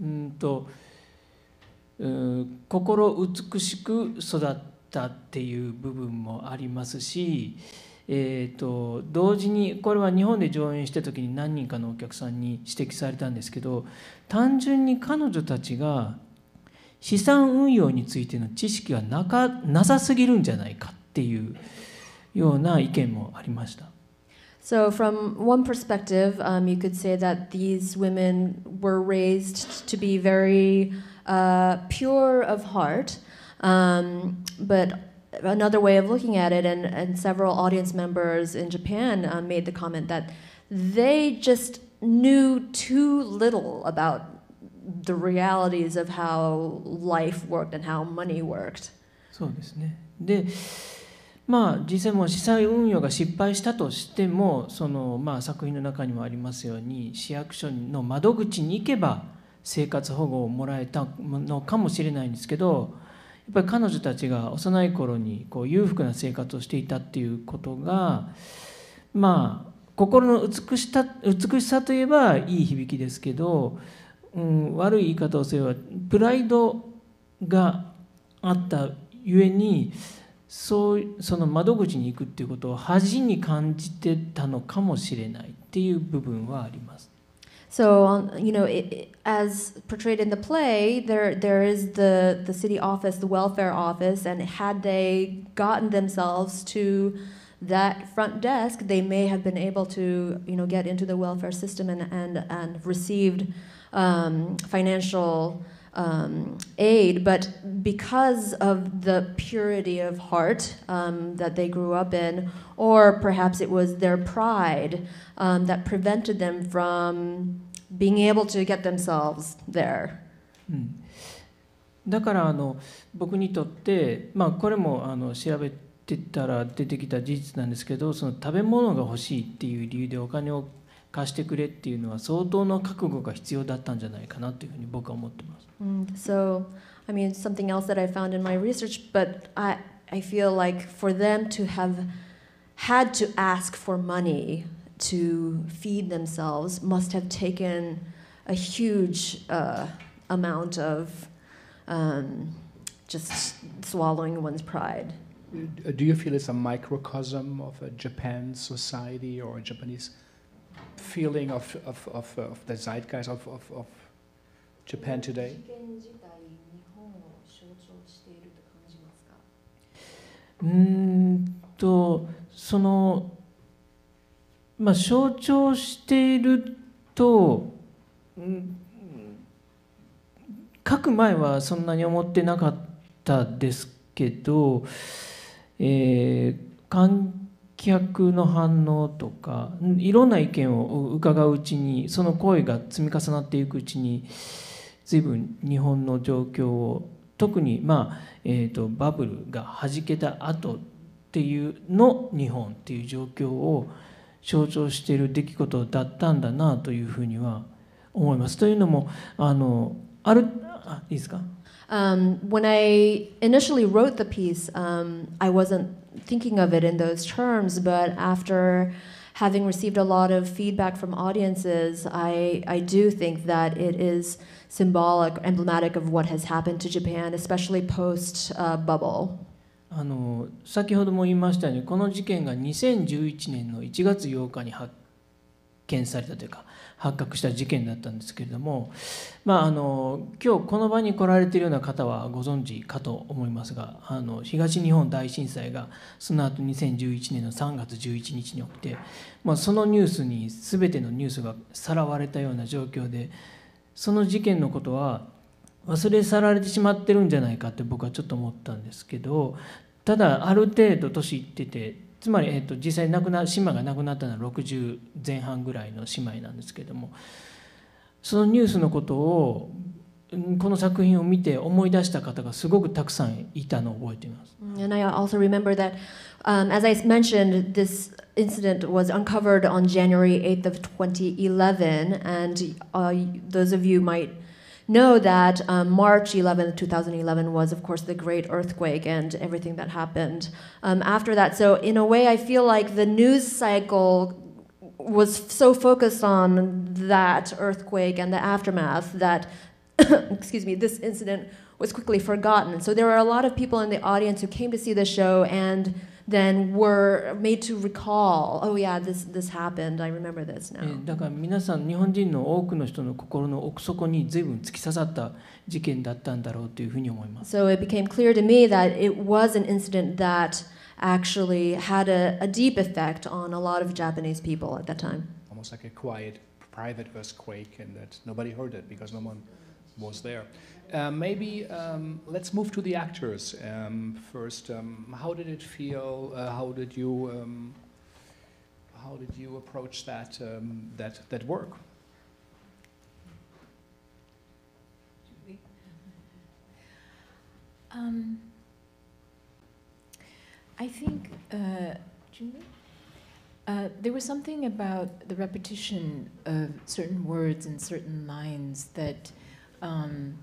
うんと、うん、心美しく育ってだっていう部分もありますし、えー、と同時にこれは日本で上演した時に何人かのお客さんに指摘されたんですけど、単純に彼女たちが資産運用についての知識が な, かなさすぎるんじゃないかっていうような意見もありました。So from one perspective, um, you could say that these women were raised to be very uh, pure of heart. Um, but another way of looking at it, and, and several audience members in Japan uh, made the comment that they just knew too little about the realities of how life worked and how money worked. そうですね。で、まあ実際もう資産運用が失敗したとしても、そのまあ作品の中にもありますように、市役所の窓口に行けば生活保護をもらえたのかもしれないんですけど。やっぱり彼女たちが幼い頃にこう裕福な生活をしていたっていうことが、まあ心の美しさ、美しさといえばいい響きですけど、うん、悪い言い方をすればプライドがあったゆえに、そうその窓口に行くっていうことを恥に感じてたのかもしれないっていう部分はあります。So, you know, it, it, as portrayed in the play, there there is the, the city office, the welfare office, and had they gotten themselves to that front desk, they may have been able to, you know, get into the welfare system and, and, and received um, financial um, aid. But because of the purity of heart um, that they grew up in, or perhaps it was their pride um, that prevented them from being able to get themselves there. Mm. だからあの僕にとってまあこれもあの調べってったら出てきた事実なんですけど、その食べ物が欲しいっていう理由でお金を貸してくれっていうのは相当の覚悟が必要だったんじゃないかなというふうに僕は思ってます。Mm. So, I mean, something else that I found in my research, but I I feel like for them to have had to ask for money to feed themselves must have taken a huge uh, amount of um, just swallowing one's pride. Do you feel it's a microcosm of a Japan society or a Japanese feeling of, of, of, of the zeitgeist of, of, of Japan today? うんと、その、まあ象徴していると、うん、書く前はそんなに思ってなかったですけど、えー、観客の反応とかいろんな意見を伺ううちにその声が積み重なっていくうちに随分日本の状況を特に、まあえー、とバブルがはじけた後っていうの日本っていう状況を象徴している出来事だったんだなというふうには思います。というのもあのあるあいいですか？Um, when I initially wrote the piece, um, I wasn't thinking of it in those terms, but after having received a lot of feedback from audiences, I, I do think that it is symbolic, emblematic of what has happened to Japan, especially post-bubble. あの、先ほども言いましたように、この事件がにせんじゅういちねんのいちがつようかに発見されたというか、発覚した事件だったんですけれども、まあ、あの今日この場に来られているような方はご存知かと思いますが、あの東日本大震災がその後にせんじゅういちねんのさんがつじゅういちにちに起きて、まあ、そのニュースに全てのニュースがさらわれたような状況で、その事件のことは忘れ去られてしまってるんじゃないかって僕はちょっと思ったんですけど、ただある程度年いってて、つまり、えー、と実際亡くな姉妹が亡くなったのはろくじゅうぜんはんぐらいの姉妹なんですけれども、そのニュースのことをこの作品を見て思い出した方がすごくたくさんいたのを覚えています。And I also remember that, um, as I mentioned, this incident was uncovered on January eighth of twenty eleven, and uh, those of you might know that um, March eleventh, two thousand eleven was, of course, the great earthquake and everything that happened um, after that. So in a way, I feel like the news cycle was so focused on that earthquake and the aftermath that, excuse me, this incident was quickly forgotten. So there were a lot of people in the audience who came to see the show and then were made to recall, oh yeah, this, this happened, I remember this now. だから皆さん、日本人の多くの人の心の奥底に随分突き刺さった事件だったんだろうというふうに思います。So it became clear to me that it was an incident that actually had a, a deep effect on a lot of Japanese people at that time. Almost like a quiet, private earthquake, and that nobody heard it because no one was there. Uh, maybe um, let's move to the actors um, first. Um, how did it feel? Uh, how did you um, how did you approach that um, that that work? Um, I think uh, uh, there was something about the repetition of certain words and certain lines that. Um,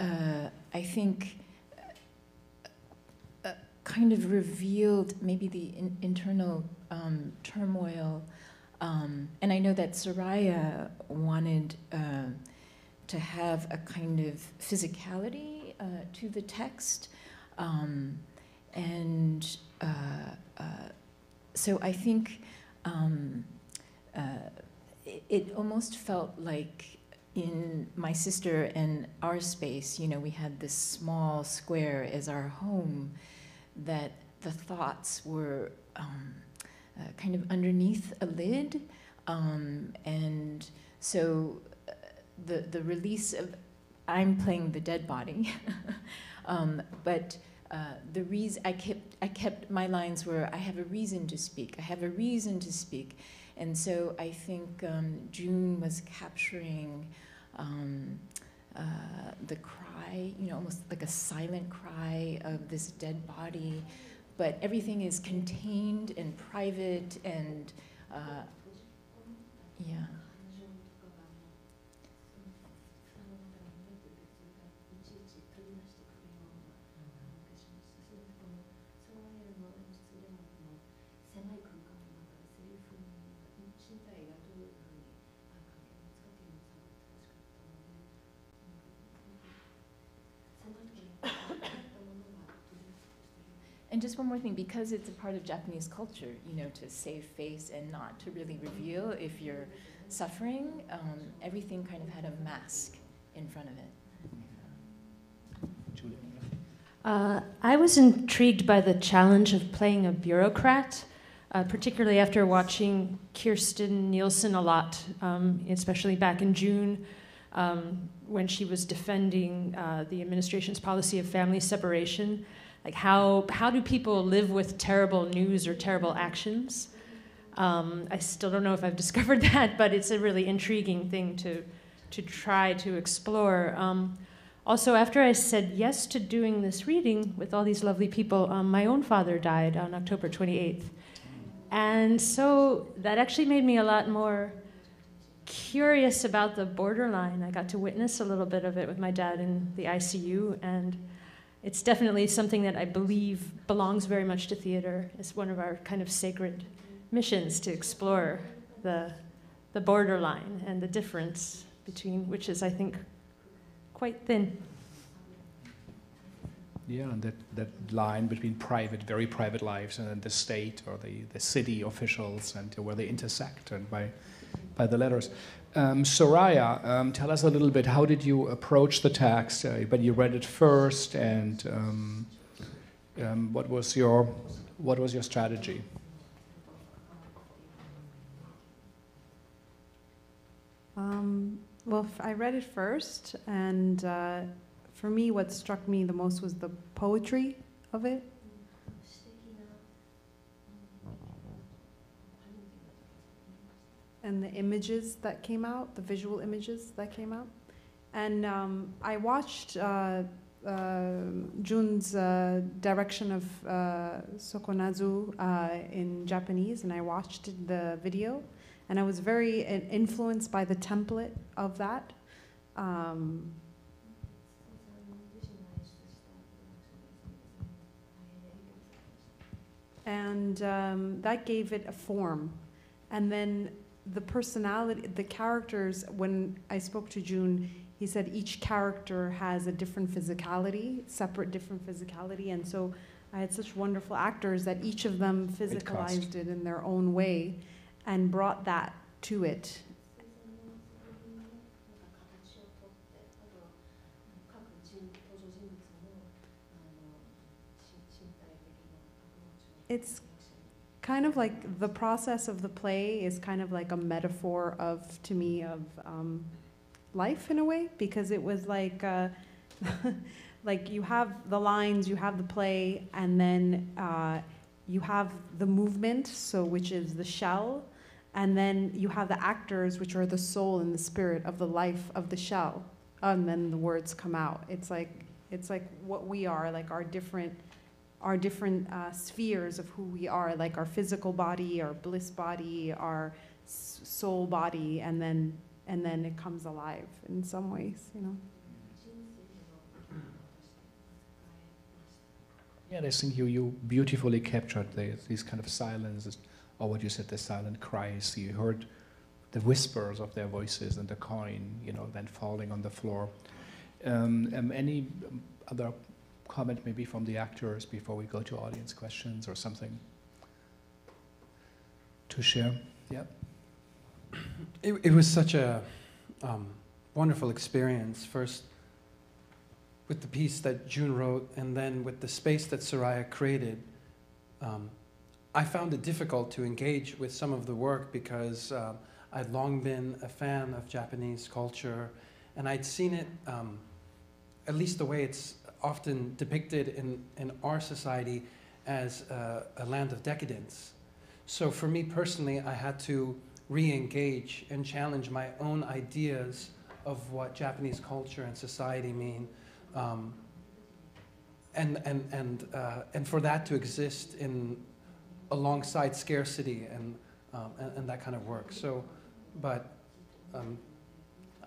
Uh, I think uh, uh, kind of revealed maybe the in internal um, turmoil. Um, and I know that Soraya wanted uh, to have a kind of physicality uh, to the text. Um, and uh, uh, so I think um, uh, it, it almost felt like in my sister and our space, you know, we had this small square as our home, that the thoughts were um, uh, kind of underneath a lid. Um, and so uh, the, the release of, I'm playing the dead body, um, but uh, the reason I kept, I kept, my lines were, I have a reason to speak, I have a reason to speak. And so I think um, June was capturing um, uh, the cry, you know, almost like a silent cry of this dead body, but everything is contained and private and, uh, yeah. And just one more thing, because it's a part of Japanese culture, you know, to save face and not to really reveal if you're suffering, um, everything kind of had a mask in front of it. Julie. Uh, I was intrigued by the challenge of playing a bureaucrat, uh, particularly after watching Kirstjen Nielsen a lot, um, especially back in June, um, when she was defending uh, the administration's policy of family separation. Like how, how do people live with terrible news or terrible actions? Um, I still don't know if I've discovered that, but it's a really intriguing thing to, to try to explore. Um, also, after I said yes to doing this reading with all these lovely people, um, my own father died on October twenty-eighth. And so that actually made me a lot more curious about the borderline. I got to witness a little bit of it with my dad in the I C U, and it's definitely something that I believe belongs very much to theater. It's one of our kind of sacred missions to explore the, the borderline and the difference between, which is, I think, quite thin. Yeah, and that, that line between private, very private lives and then the state or the, the city officials and where they intersect and by, by the letters. Um, Soraya, um, tell us a little bit, how did you approach the text? Uh, but you read it first, and um, um, what was your what was your strategy? Um, well, I read it first, and uh, for me, what struck me the most was the poetry of it. And the images that came out, the visual images that came out. And um, I watched uh, uh, Jun's uh, direction of uh, Sokonaizu uh, in Japanese, and I watched the video. And I was very uh, influenced by the template of that. Um, and um, that gave it a form. And then the personality, the characters, when I spoke to June, he said each character has a different physicality, separate different physicality, and so I had such wonderful actors that each of them physicalized it, it in their own way and brought that to it. It's kind of like the process of the play is kind of like a metaphor of, to me, of um, life in a way, because it was like, uh, like you have the lines, you have the play, and then uh, you have the movement, so which is the shell, and then you have the actors, which are the soul and the spirit of the life of the shell, and then the words come out. It's like, it's like what we are, like our different our different uh, spheres of who we are, like our physical body, our bliss body, our s soul body, and then, and then it comes alive in some ways, you know? Yeah, I think you, you beautifully captured the, these kind of silences, or what you said, the silent cries. You heard the whispers of their voices and the coin, you know, then falling on the floor. Um, um, any other comment maybe from the actors before we go to audience questions or something to share? Yep. it, it was such a um, wonderful experience, first with the piece that Jun wrote, and then with the space that Soraya created. Um, I found it difficult to engage with some of the work because uh, I'd long been a fan of Japanese culture, and I'd seen it, um, at least the way it's often depicted in, in our society, as a, a land of decadence. So for me personally, I had to re-engage and challenge my own ideas of what Japanese culture and society mean. Um, and and, and, uh, and for that to exist in alongside scarcity and, um, and, and that kind of work. So, but um,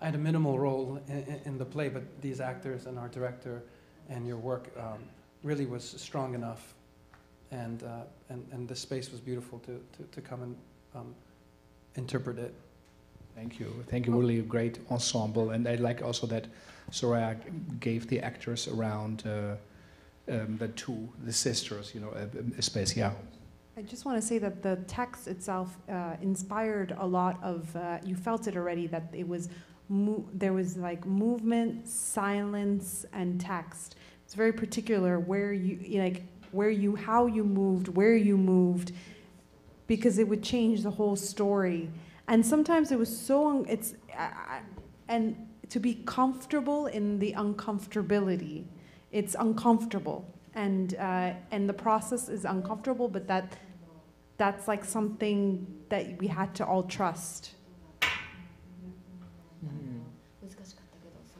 I had a minimal role in, in the play, but these actors and our director and your work um, really was strong enough, and, uh, and, and the space was beautiful to, to, to come and um, interpret it. Thank you. Thank you, really a great ensemble. And I like also that Soraya gave the actors around uh, um, the two, the sisters, you know, a, a space, yeah. I just want to say that the text itself uh, inspired a lot of, uh, you felt it already, that it was, mo there was like movement, silence, and text. It's very particular where you, like, where you, how you moved, where you moved, because it would change the whole story. And sometimes it was so, it's, uh, and to be comfortable in the uncomfortability. It's uncomfortable, and, uh, and the process is uncomfortable, but that, that's like something that we had to all trust. Mm.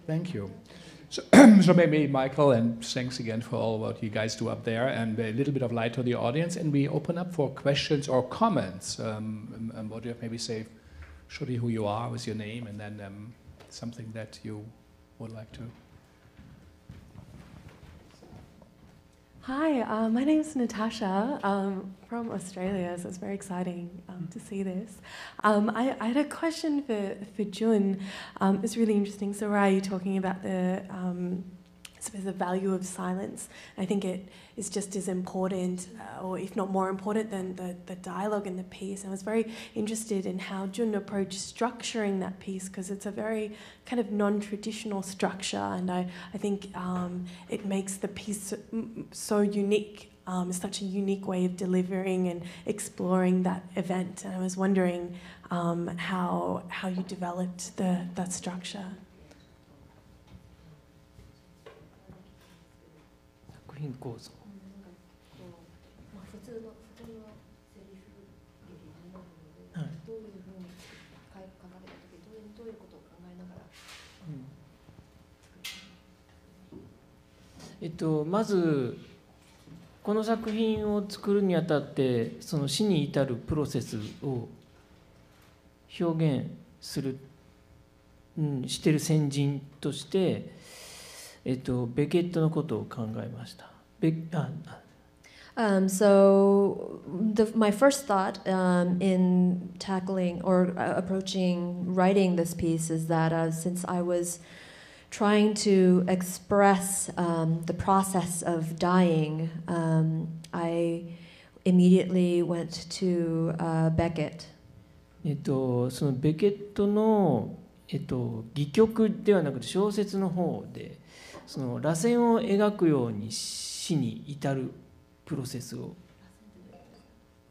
Thank you. So, so maybe Michael, and thanks again for all what you guys do up there, and a little bit of light to the audience, and we open up for questions or comments. Um, and what do you have? Maybe say, show me who you are with your name, and then um, something that you would like to. Hi, uh, my name is Natasha, um, from Australia, so it's very exciting um, to see this. Um, I, I had a question for, for Jun. Um, it's really interesting, Soraya, you're talking about the, um, the value of silence. I think it is just as important, uh, or if not more important, than the, the dialogue in the piece. I was very interested in how Jun approached structuring that piece, because it's a very kind of non-traditional structure, and I, I think um, it makes the piece so unique. Um, it's such a unique way of delivering and exploring that event. And I was wondering um, how, how you developed the, that structure. Mm-hmm. この作品を作るにあたってその死に至るプロセスを表現する、うん、してる先人として、えっと、ベケットのことを考えました。ベあ Um, so the, my first thought um, in tackling or approaching writing this piece is that uh, since I was trying to express um, the process of dying, um, I immediately went to uh, Beckett. えっと、そのベケットの、えっと、戯曲ではなくて小説の方で、その螺旋を描くように死に至るプロセスを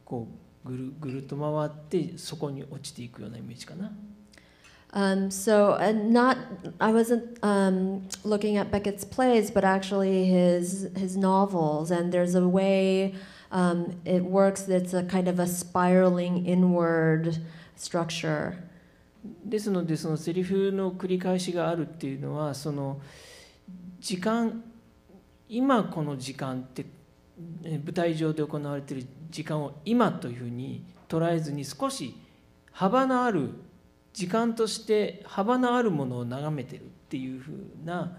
こうぐるぐると回ってそこに落ちていくようなイメージかな。 Um, so, and not, I wasn't um, looking at Beckett's plays, but actually his, his novels. And there's a way um, it works that's a kind of a spiraling inward structure. ですので、そのセリフの繰り返しがあるっていうのは、その時間、今この時間って舞台上で行われている時間を今というふうに捉えずに少し幅のある 時間として幅のあるものを眺めてるっていうふうな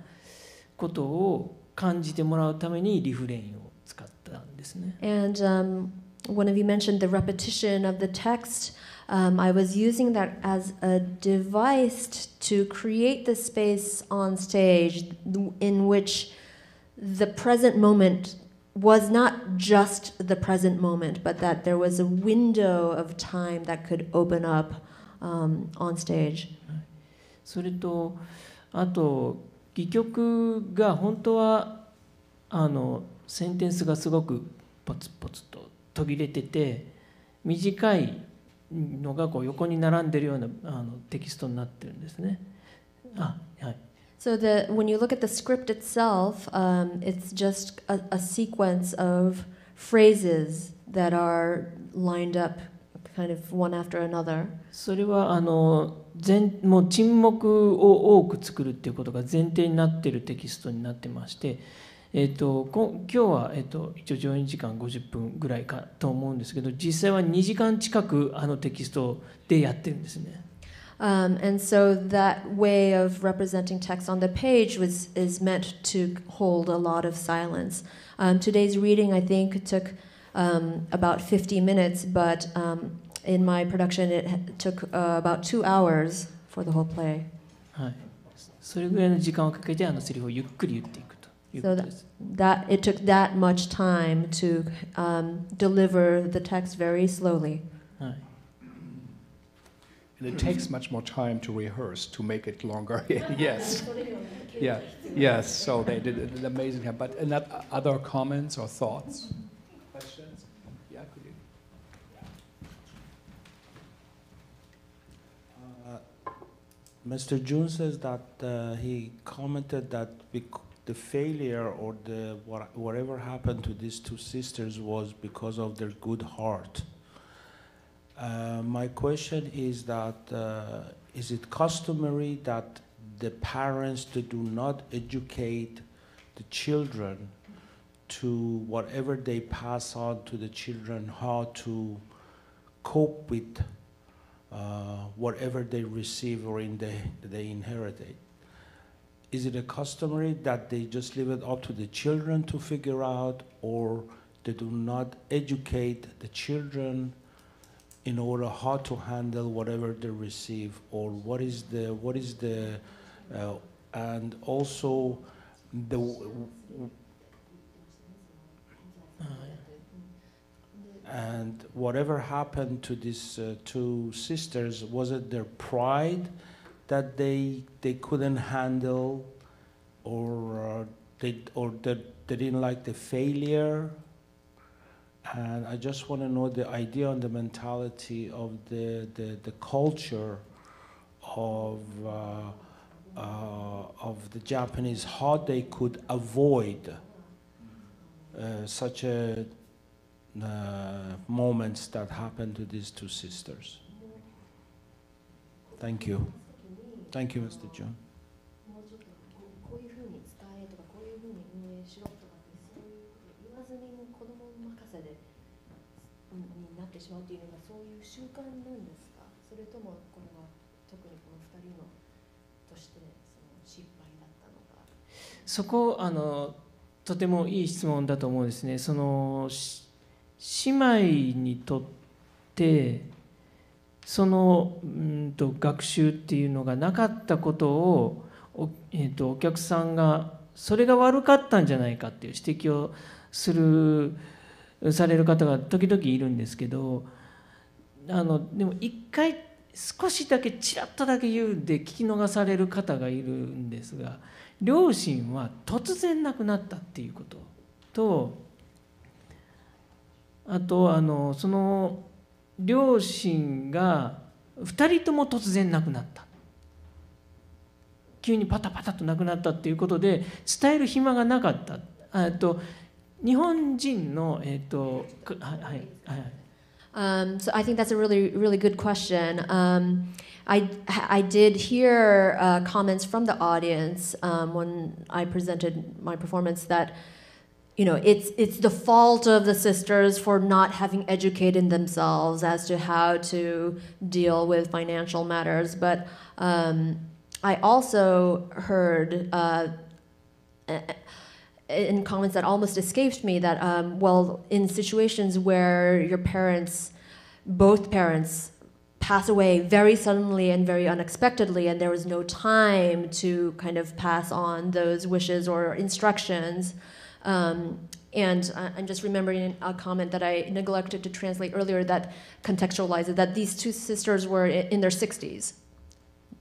ことを感じてもらうためにリフレインを使ったんですね。And um, one of you mentioned the repetition of the text. Um, I was using that as a device to create the space on stage in which the present moment was not just the present moment, but that there was a window of time that could open up um, on stage. それとあと戯曲が本当はあのセンテンスがすごくポツポツと途切れてて短いのがこう横に並んでるようなあのテキストになってるんですね。あ、はい。 So the, when you look at the script itself, um, it's just a, a sequence of phrases that are lined up kind of one after another. それはあの全もう沈黙を多く作るっていうことが前提になっているテキストになってまして、えっと今日はえっと一応上演時間ごじゅっぷんぐらいかと思うんですけど、実際はにじかん近くあのテキストでやってるんですね。 Um, and so that way of representing text on the page was, is meant to hold a lot of silence. Um, today's reading, I think, took um, about fifty minutes, but um, in my production, it took uh, about two hours for the whole play. So that, that, it took that much time to um, deliver the text very slowly. It takes much more time to rehearse to make it longer. Yes, yeah, yes. So they did an amazing job. But other comments or thoughts, questions? Yeah, could you? Uh, Mister Jun says that uh, he commented that the failure or the whatever happened to these two sisters was because of their good heart. Uh, my question is that uh, is it customary that the parents to do not educate the children to whatever they pass on to the children, how to cope with uh, whatever they receive or in the, they inherited? Is it a customary that they just leave it up to the children to figure out, or they do not educate the children in order how to handle whatever they receive, or what is the what is the uh, and also the uh, and whatever happened to these uh, two sisters, was it their pride that they they couldn't handle, or uh, they or that they didn't like the failure? And I just want to know the idea and the mentality of the, the, the culture of, uh, uh, of the Japanese, how they could avoid uh, such a, uh, moments that happened to these two sisters. Thank you. Thank you, Mister Jun. So, そこあのとてもいい質問だと思うんですね。その姉妹にとってそのうんと学習っていうのがなかったことを お,、えー、とお客さんがそれが悪かったんじゃないかっていう指摘をする。 される方が時々いるんですけど、あのでも一回少しだけちらっとだけ言うで聞き逃される方がいるんですが、両親は突然亡くなったっていうことと、あとあのその両親がふたりとも突然亡くなった、急にパタパタと亡くなったっていうことで伝える暇がなかった。あと Um, so I think that's a really, really good question. Um, I, I did hear uh, comments from the audience um, when I presented my performance that, you know, it's, it's the fault of the sisters for not having educated themselves as to how to deal with financial matters. But um, I also heard... Uh, in comments that almost escaped me that, um, well, in situations where your parents, both parents, pass away very suddenly and very unexpectedly, and there was no time to kind of pass on those wishes or instructions, um, And uh, I'm just remembering a comment that I neglected to translate earlier that contextualizes that these two sisters were in their sixties.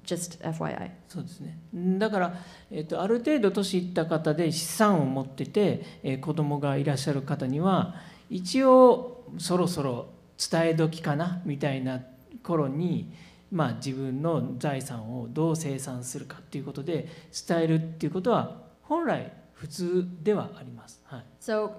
Just F Y I. そうですね。だから、えっと、ある程度年いった方で資産を持ってて、えー、子供がいらっしゃる方には一応そろそろ伝え時かなみたいな頃に、まあ、自分の財産をどう清算するかということで伝えるっていうことは本来普通ではあります。はい。So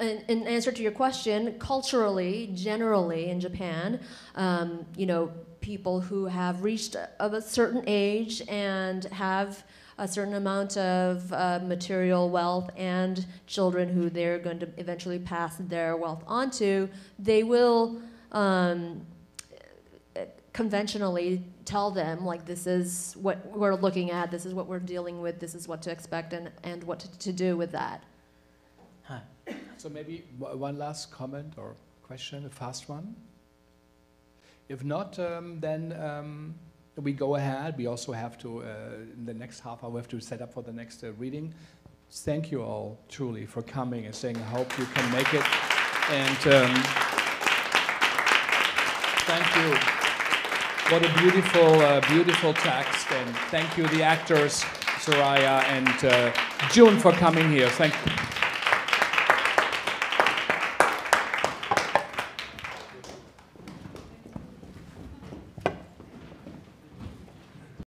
In, in answer to your question, culturally, generally in Japan, um, you know, people who have reached a, of a certain age and have a certain amount of uh, material wealth and children who they're going to eventually pass their wealth onto, they will um, conventionally tell them, like, this is what we're looking at, this is what we're dealing with, this is what to expect and, and what to, to do with that. Huh. So maybe one last comment or question, a fast one. If not, um, then um, we go ahead. We also have to, uh, in the next half hour, we have to set up for the next uh, reading. Thank you all truly for coming and saying, I hope you can make it. And um, thank you. What a beautiful, uh, beautiful text. And thank you, the actors, Soraya and uh, June, for coming here. Thank you.